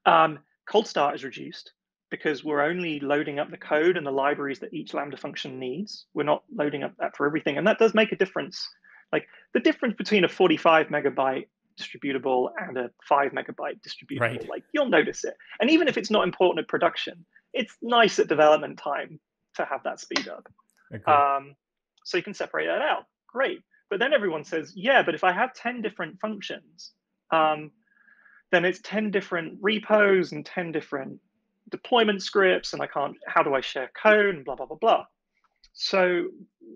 Um, cold start is reduced because we're only loading up the code and the libraries that each Lambda function needs. We're not loading up that for everything. And that does make a difference. Like the difference between a forty-five megabyte distributable and a five megabyte distributable, right. like you'll notice it. And even if it's not important at production, it's nice at development time to have that speed up. Okay. Um, so you can separate that out. Great. But then everyone says, yeah, but if I have ten different functions, um, then it's ten different repos and ten different deployment scripts. And I can't, how do I share code and blah, blah, blah, blah. So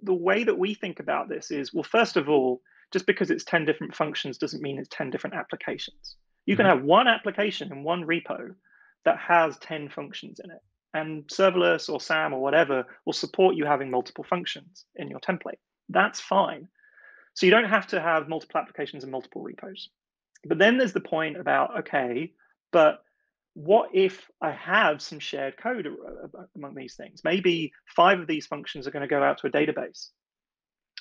the way that we think about this is, well, first of all, just because it's ten different functions doesn't mean it's ten different applications. You mm-hmm. can have one application in one repo that has ten functions in it. And serverless or SAM or whatever will support you having multiple functions in your template. That's fine. So you don't have to have multiple applications and multiple repos. But then there's the point about, okay, but what if I have some shared code among these things? Maybe five of these functions are going to go out to a database.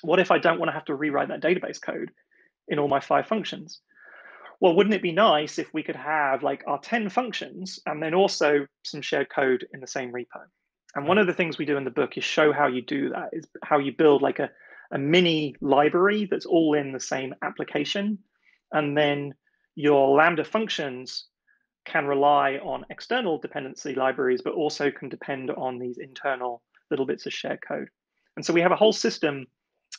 What if I don't want to have to rewrite that database code in all my five functions? Well, wouldn't it be nice if we could have like our ten functions and then also some shared code in the same repo? And one of the things we do in the book is show how you do that, is how you build like a, a mini library that's all in the same application. And then your Lambda functions can rely on external dependency libraries, but also can depend on these internal little bits of shared code. And so we have a whole system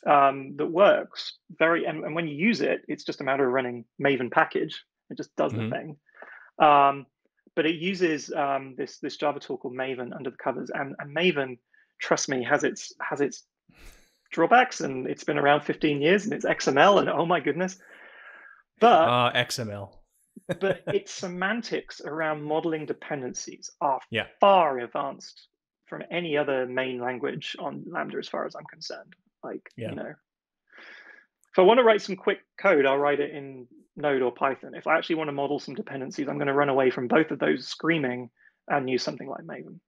um, that works very, and, and when you use it, it's just a matter of running Maven package. It just does mm-hmm. the thing. Um, but it uses um, this, this Java tool called Maven under the covers. And, and Maven, trust me, has its, has its drawbacks, and it's been around fifteen years, and it's X M L, and oh my goodness. But uh, X M L. But its semantics around modeling dependencies are yeah. far advanced from any other main language on Lambda, as far as I'm concerned. Like, yeah. you know, if I want to write some quick code, I'll write it in Node or Python. If I actually want to model some dependencies, I'm going to run away from both of those screaming and use something like Maven.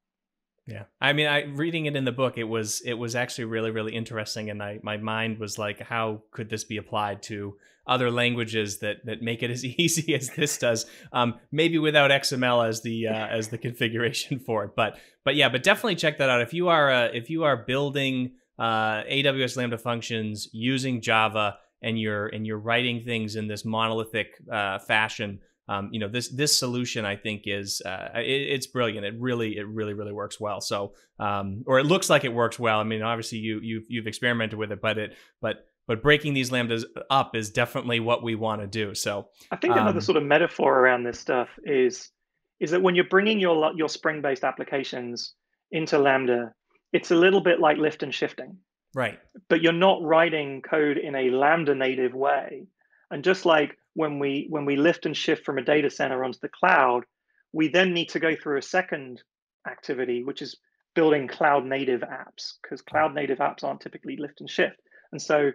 Yeah, I mean, I reading it in the book, it was it was actually really, really interesting. And I, my mind was like, how could this be applied to other languages that that make it as easy as this does? Um, maybe without X M L as the uh, as the configuration for it. But but yeah, but definitely check that out. If you are uh, if you are building uh, A W S Lambda functions using Java and you're and you're writing things in this monolithic uh, fashion, um, you know, this this solution, I think, is uh, it, it's brilliant. It really, it really, really works well. So, um, or it looks like it works well. I mean, obviously, you you've you've experimented with it, but it, but but breaking these lambdas up is definitely what we want to do. So, I think um, another sort of metaphor around this stuff is is that when you're bringing your your Spring-based applications into Lambda, it's a little bit like lift and shifting. Right. But you're not writing code in a Lambda native way. And just like when we when we lift and shift from a data center onto the cloud, we then need to go through a second activity, which is building cloud native apps, because cloud native apps aren't typically lift and shift. And so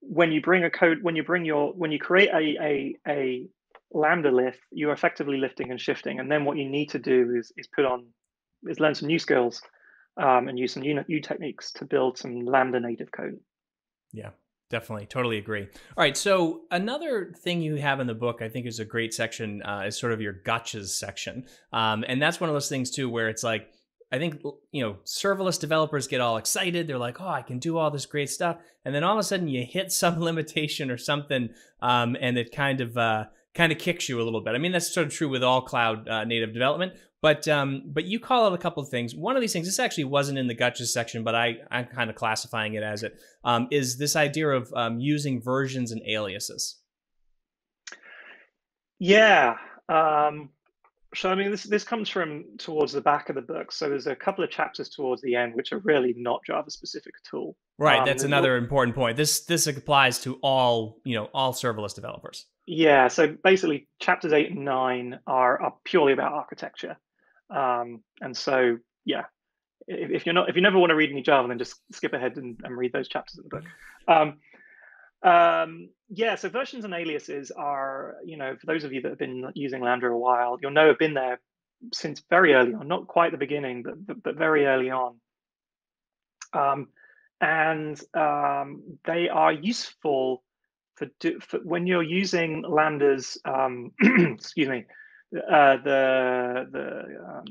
when you bring a code, when you bring your when you create a a, a Lambda lift, you're effectively lifting and shifting. And then what you need to do is is put on is learn some new skills. Um, and use some new, new techniques to build some Lambda native code. Yeah, definitely. Totally agree. All right. So another thing you have in the book, I think is a great section, uh, is sort of your gotchas section. Um, and that's one of those things too, where it's like, I think, you know, serverless developers get all excited. They're like, oh, I can do all this great stuff. And then all of a sudden you hit some limitation or something, um, and it kind of, uh, kind of kicks you a little bit. I mean, that's sort of true with all cloud uh, native development. But um, but you call out a couple of things. One of these things, this actually wasn't in the gotchas section, but I, I'm kind of classifying it as it, um, is this idea of um, using versions and aliases. Yeah. Um, so, I mean, this, this comes from towards the back of the book. So there's a couple of chapters towards the end, which are really not Java specific at all. Right. Um, that's another important point. This this applies to all, you know, all serverless developers. Yeah. So basically chapters eight and nine are, are purely about architecture. Um, and so, yeah, if, if you're not, if you never want to read any Java, then just skip ahead and, and read those chapters in the book. Um, um, yeah, so versions and aliases are, you know, for those of you that have been using Lambda a while, you'll know I've been there since very early on, not quite the beginning, but, but, but very early on. Um, and um, they are useful for, do, for when you're using Lambdas, um, excuse me, Uh, the the um,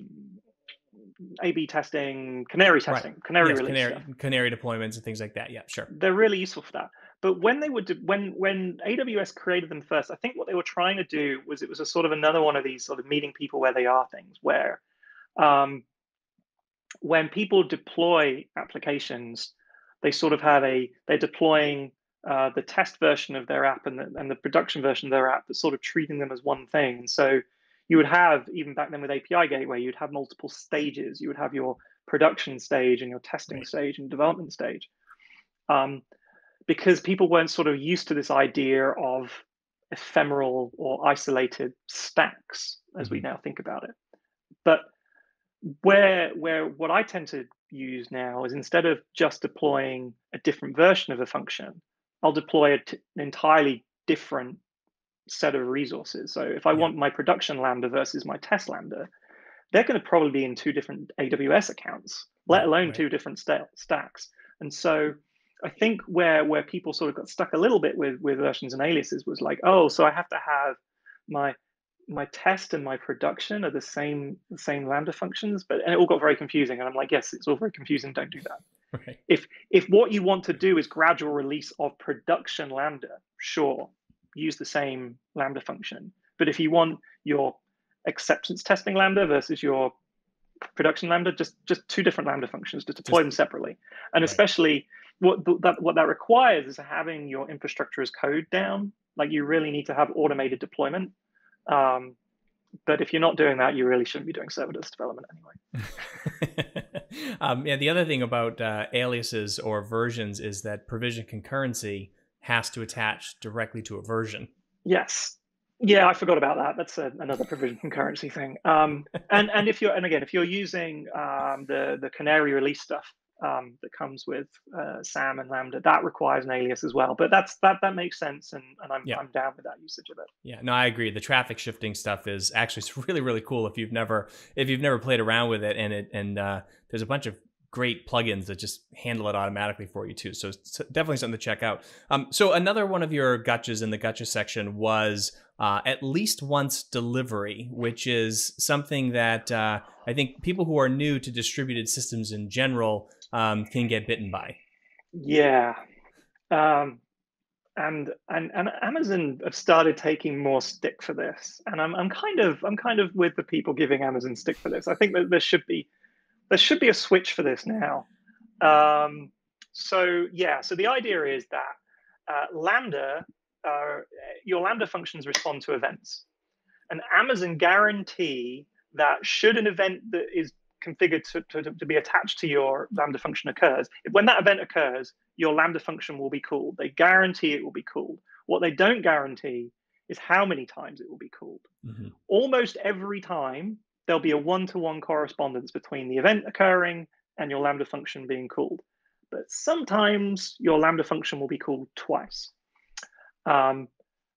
A B testing, canary testing, right. canary yes, release, canary, canary deployments, and things like that. Yeah, sure. They're really useful for that. But when they would do, when when A W S created them first, I think what they were trying to do was it was a sort of another one of these sort of meeting people where they are things, where um, when people deploy applications, they sort of have a they're deploying uh, the test version of their app and the, and the production version of their app, but sort of treating them as one thing. And so you would have, even back then with A P I Gateway, you'd have multiple stages. You would have your production stage and your testing right. stage and development stage. Um, because people weren't sort of used to this idea of ephemeral or isolated stacks, as mm-hmm. we now think about it. But where, where what I tend to use now is instead of just deploying a different version of a function, I'll deploy a t an entirely different set of resources. So if I yeah. want my production Lambda versus my test Lambda, they're going to probably be in two different A W S accounts, let alone right. two different st stacks. And so I think where where people sort of got stuck a little bit with with versions and aliases was like, oh, so I have to have my my test and my production are the same the same Lambda functions, but and it all got very confusing. And I'm like, yes, it's all very confusing. Don't do that. Right. If if what you want to do is gradual release of production Lambda, sure. use the same Lambda function. But if you want your acceptance testing Lambda versus your production Lambda, just just two different Lambda functions, just deploy just, them separately. And right. especially what that what that requires is having your infrastructure as code down. Like you really need to have automated deployment. Um, but if you're not doing that, you really shouldn't be doing serverless development anyway. um, yeah, the other thing about uh, aliases or versions is that provision concurrency has to attach directly to a version. Yes. Yeah, I forgot about that. That's a, another provision concurrency thing. Um, and and if you're and again, if you're using um, the the canary release stuff um, that comes with uh, SAM and Lambda, that requires an alias as well. But that's that that makes sense, and and I'm yeah. I'm down with that usage of it. Yeah, no, I agree. The traffic shifting stuff is actually it's really really cool if you've never if you've never played around with it, and it and uh, there's a bunch of great plugins that just handle it automatically for you too. So it's definitely something to check out. Um, so another one of your gotchas in the gotcha section was uh, at least once delivery, which is something that uh, I think people who are new to distributed systems in general um, can get bitten by. Yeah. Um, And, and and Amazon have started taking more stick for this, and I'm I'm kind of I'm kind of with the people giving Amazon stick for this. I think that there should be there should be a switch for this now. Um, so yeah, so the idea is that uh, Lambda, uh, your Lambda functions respond to events, and Amazon guarantee that should an event that is configured to, to, to be attached to your Lambda function occurs, when that event occurs, your Lambda function will be called. They guarantee it will be called. What they don't guarantee is how many times it will be called. Mm-hmm. Almost every time, there'll be a one-to-one correspondence between the event occurring and your Lambda function being called. But sometimes your Lambda function will be called twice. Um,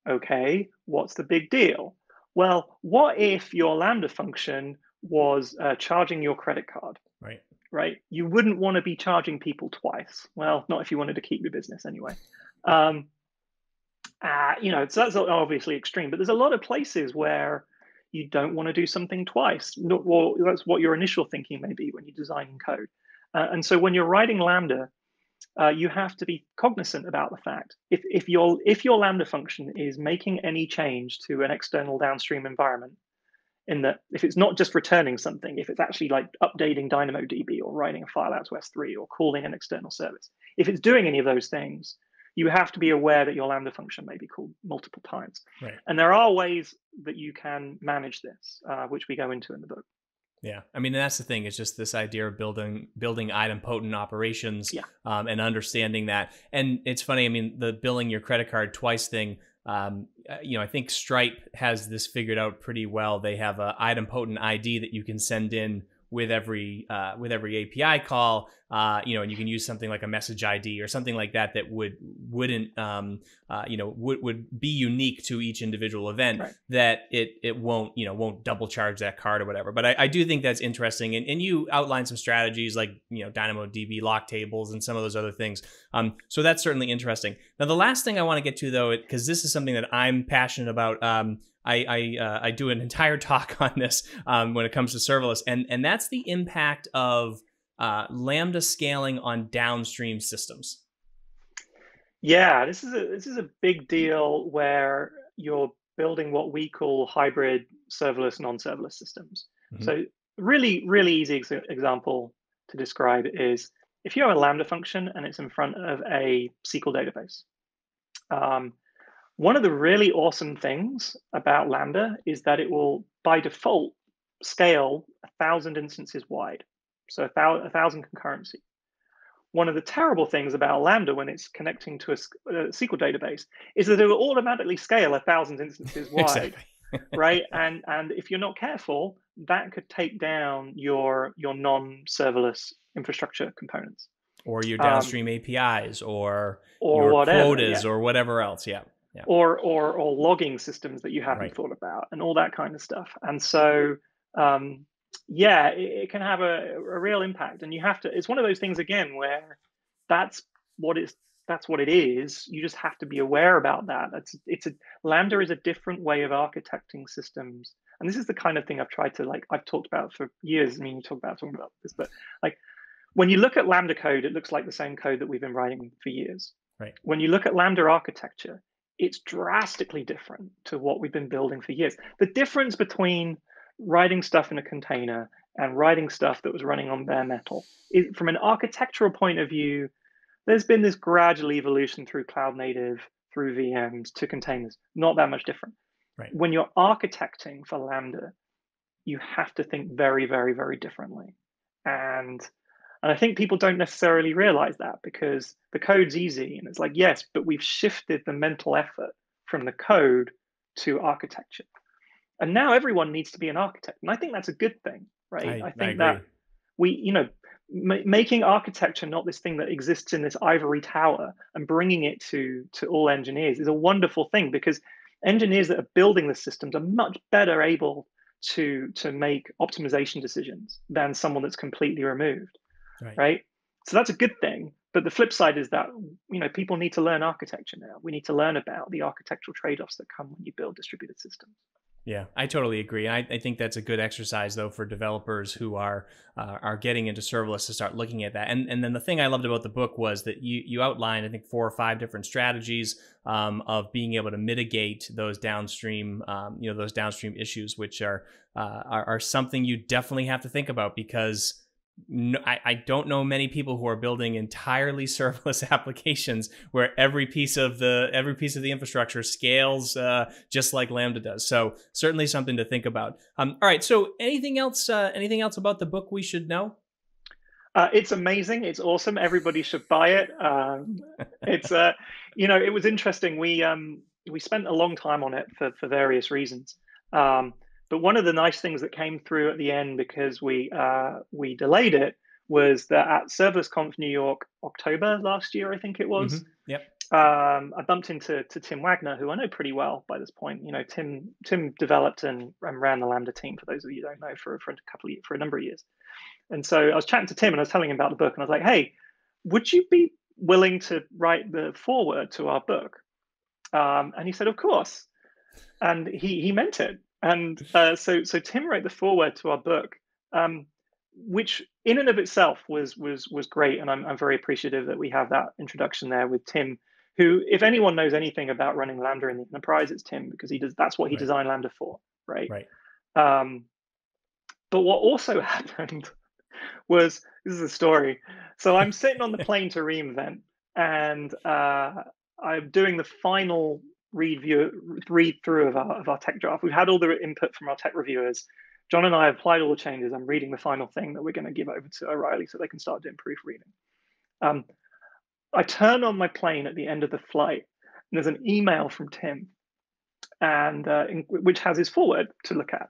okay, what's the big deal? Well, what if your Lambda function was uh, charging your credit card, right? Right. You wouldn't want to be charging people twice. Well, not if you wanted to keep your business anyway. Um, uh, you know, so that's obviously extreme, but there's a lot of places where you don't want to do something twice. Not, well, that's what your initial thinking may be when you're designing code. Uh, and so when you're writing Lambda, uh, you have to be cognizant about the fact if, if, your, if your Lambda function is making any change to an external downstream environment, in that if it's not just returning something, if it's actually like updating DynamoDB or writing a file out to S three or calling an external service, if it's doing any of those things, you have to be aware that your Lambda function may be called multiple times. Right. And there are ways that you can manage this, uh, which we go into in the book. Yeah, I mean, that's the thing. It's just this idea of building building idempotent operations, yeah. um, and understanding that. And it's funny, I mean, the billing your credit card twice thing, Um, you know, I think Stripe has this figured out pretty well. They have an idempotent I D that you can send in with every uh, with every A P I call, uh, you know, and you can use something like a message I D or something like that that would wouldn't, um, uh, you know, would would be unique to each individual event. Right. That it it won't, you know, won't double charge that card or whatever. But I, I do think that's interesting, and and you outline some strategies like, you know, DynamoDB lock tables and some of those other things. Um, so that's certainly interesting. Now the last thing I want to get to though, because this is something that I'm passionate about. Um, I I, uh, I do an entire talk on this um, when it comes to serverless, and and that's the impact of uh, Lambda scaling on downstream systems. Yeah, this is a this is a big deal where you're building what we call hybrid serverless, non-serverless systems. Mm-hmm. So really, really easy ex example to describe is if you have a Lambda function and it's in front of a S Q L database. Um, One of the really awesome things about Lambda is that it will, by default, scale a thousand instances wide, so a thousand concurrency. One of the terrible things about Lambda when it's connecting to a S Q L database is that it will automatically scale a thousand instances wide, exactly. Right? And and if you're not careful, that could take down your your non-serverless infrastructure components, or your downstream um, A P Is, or, or your whatever, quotas, yeah. or whatever else, yeah. Yeah. Or, or or logging systems that you haven't right. thought about and all that kind of stuff. And so, um, yeah, it, it can have a, a real impact. And you have to, it's one of those things, again, where that's what it's, that's what it is. You just have to be aware about that. It's, it's a, Lambda is a different way of architecting systems. And this is the kind of thing I've tried to, like, I've talked about for years. I mean, you talk about talking about this, but like when you look at Lambda code, it looks like the same code that we've been writing for years. Right. When you look at Lambda architecture, it's drastically different to what we've been building for years. The difference between writing stuff in a container and writing stuff that was running on bare metal is, from an architectural point of view, there's been this gradual evolution through cloud native, through V Ms to containers, not that much different. Right. When you're architecting for Lambda, you have to think very, very, very differently. And And I think people don't necessarily realize that because the code's easy and it's like, yes, but we've shifted the mental effort from the code to architecture. And now everyone needs to be an architect. And I think that's a good thing, right? I, I think I that we, you know, ma making architecture not this thing that exists in this ivory tower and bringing it to, to all engineers is a wonderful thing because engineers that are building the systems are much better able to, to make optimization decisions than someone that's completely removed. Right. Right. So that's a good thing. But the flip side is that, you know, people need to learn architecture now. We need to learn about the architectural trade-offs that come when you build distributed systems. Yeah, I totally agree. I, I think that's a good exercise, though, for developers who are uh, are getting into serverless to start looking at that. And and then the thing I loved about the book was that you you outlined, I think, four or five different strategies um, of being able to mitigate those downstream, um, you know, those downstream issues, which are, uh, are are something you definitely have to think about, because No, I, I don't know many people who are building entirely serverless applications where every piece of the every piece of the infrastructure scales uh, just like Lambda does. So certainly something to think about. Um, all right. So anything else? Uh, anything else about the book we should know? Uh, it's amazing. It's awesome. Everybody should buy it. Um, it's uh, you know, it was interesting. We um, we spent a long time on it for for various reasons. Um, But one of the nice things that came through at the end, because we uh, we delayed it, was that at ServerlessConf New York, October last year, I think it was. Mm-hmm. Yep. Um, I bumped into to Tim Wagner, who I know pretty well by this point. You know, Tim Tim developed and, and ran the Lambda team, for those of you who don't know, for for a couple of, for a number of years. And so I was chatting to Tim, and I was telling him about the book, and I was like, "Hey, would you be willing to write the foreword to our book?" Um, and he said, "Of course," and he he meant it. And uh, so, so Tim wrote the foreword to our book, um, which in and of itself was was was great, and I'm I'm very appreciative that we have that introduction there with Tim, who, if anyone knows anything about running Lambda in the enterprise, it's Tim, because he does that's what he right. designed Lambda for, right? Right. Um, but what also happened was, this is a story. So I'm sitting on the plane to reInvent, and uh, I'm doing the final read view, read through of our, of our tech draft. We've had all the input from our tech reviewers. John and I have applied all the changes. I'm reading the final thing that we're going to give over to O'Reilly so they can start doing proofreading. Um, I turn on my plane at the end of the flight, and there's an email from Tim, and uh, in, which has his foreword to look at.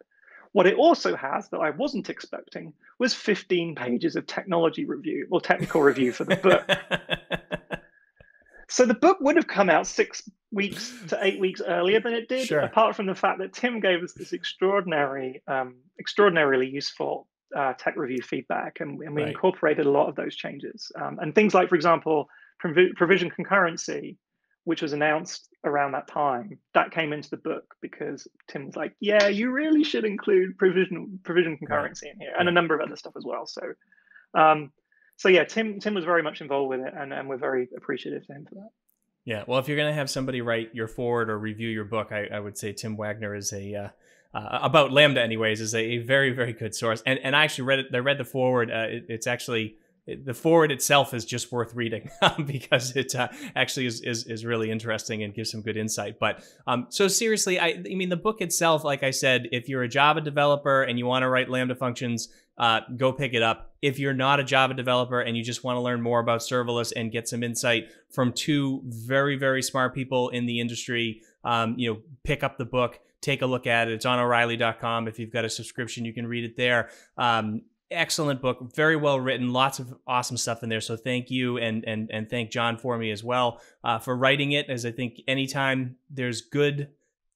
What it also has that I wasn't expecting was fifteen pages of technology review or technical review for the book. So the book would have come out six weeks to eight weeks earlier than it did, sure. apart from the fact that Tim gave us this extraordinary, um, extraordinarily useful uh, tech review feedback, and, and we right. incorporated a lot of those changes. Um, and things like, for example, prov provision concurrency, which was announced around that time, that came into the book because Tim was like, yeah, you really should include provision provision concurrency in here, and a number of other stuff as well. So. Um, So yeah, Tim Tim was very much involved with it, and, and we're very appreciative to him for that. Yeah, well, if you're going to have somebody write your forward or review your book, I, I would say Tim Wagner is a uh, uh, about Lambda, anyways, is a, a very very good source. And and I actually read it. I read the forward. Uh, it, it's actually it, the forward itself is just worth reading because it uh, actually is, is is really interesting and gives some good insight. But um, so seriously, I I mean the book itself, like I said, if you're a Java developer and you want to write Lambda functions, Uh, go pick it up. If you're not a Java developer and you just want to learn more about serverless and get some insight from two very, very smart people in the industry, um, you know, pick up the book, take a look at it. It's on O'Reilly dot com. If you've got a subscription, you can read it there. Um, excellent book, very well written, lots of awesome stuff in there. So thank you, and and and thank John for me as well uh, for writing it, as I think anytime there's good,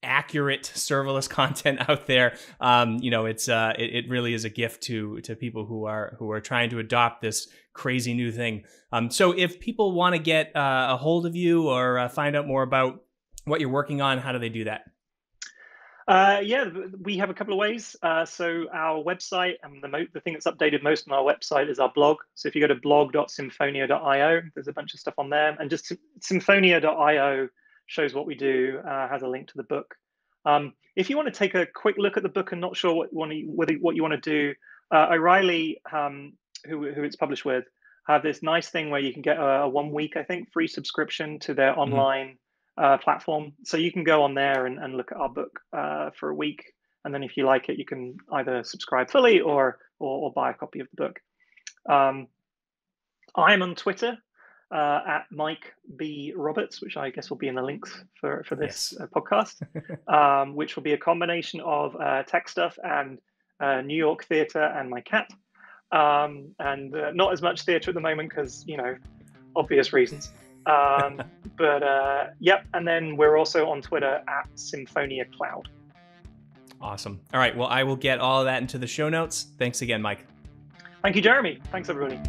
accurate serverless content out there, um, you know, it's uh, it, it really is a gift to to people who are who are trying to adopt this crazy new thing. Um, so if people want to get uh, a hold of you or uh, find out more about what you're working on, how do they do that? Uh, yeah, we have a couple of ways. Uh, so our website, and the, mo the thing that's updated most on our website is our blog. So if you go to blog dot symphonia dot i o, there's a bunch of stuff on there, and just symphonia dot i o. shows what we do, uh, has a link to the book. Um, if you want to take a quick look at the book and not sure what, what you want to do, uh, O'Reilly, um, who, who it's published with, have this nice thing where you can get a, a one week, I think, free subscription to their online mm-hmm. uh, platform. So you can go on there and, and look at our book uh, for a week. And then if you like it, you can either subscribe fully or, or, or buy a copy of the book. Um, I'm on Twitter. Uh, at Mike B. Roberts, which I guess will be in the links for, for this yes. uh, podcast, um, which will be a combination of uh, tech stuff and uh, New York theatre and my cat. Um, and uh, not as much theatre at the moment because, you know, obvious reasons. Um, but uh, yep, and then we're also on Twitter at Symphonia Cloud. Awesome. All right, well, I will get all of that into the show notes. Thanks again, Mike. Thank you, Jeremy. Thanks, everybody.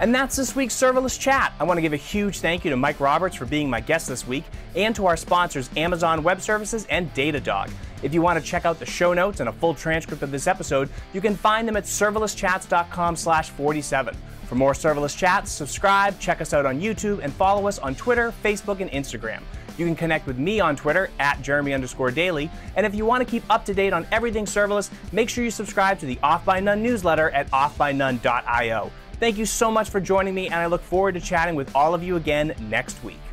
And that's this week's Serverless Chat. I want to give a huge thank you to Mike Roberts for being my guest this week, and to our sponsors Amazon Web Services and Datadog. If you want to check out the show notes and a full transcript of this episode, you can find them at serverless chats dot com slash forty-seven. For more Serverless Chats, subscribe, check us out on YouTube, and follow us on Twitter, Facebook, and Instagram. You can connect with me on Twitter, at Jeremy underscore Daly. And if you want to keep up to date on everything serverless, make sure you subscribe to the Off by None newsletter at off by none dot i o. Thank you so much for joining me, and I look forward to chatting with all of you again next week.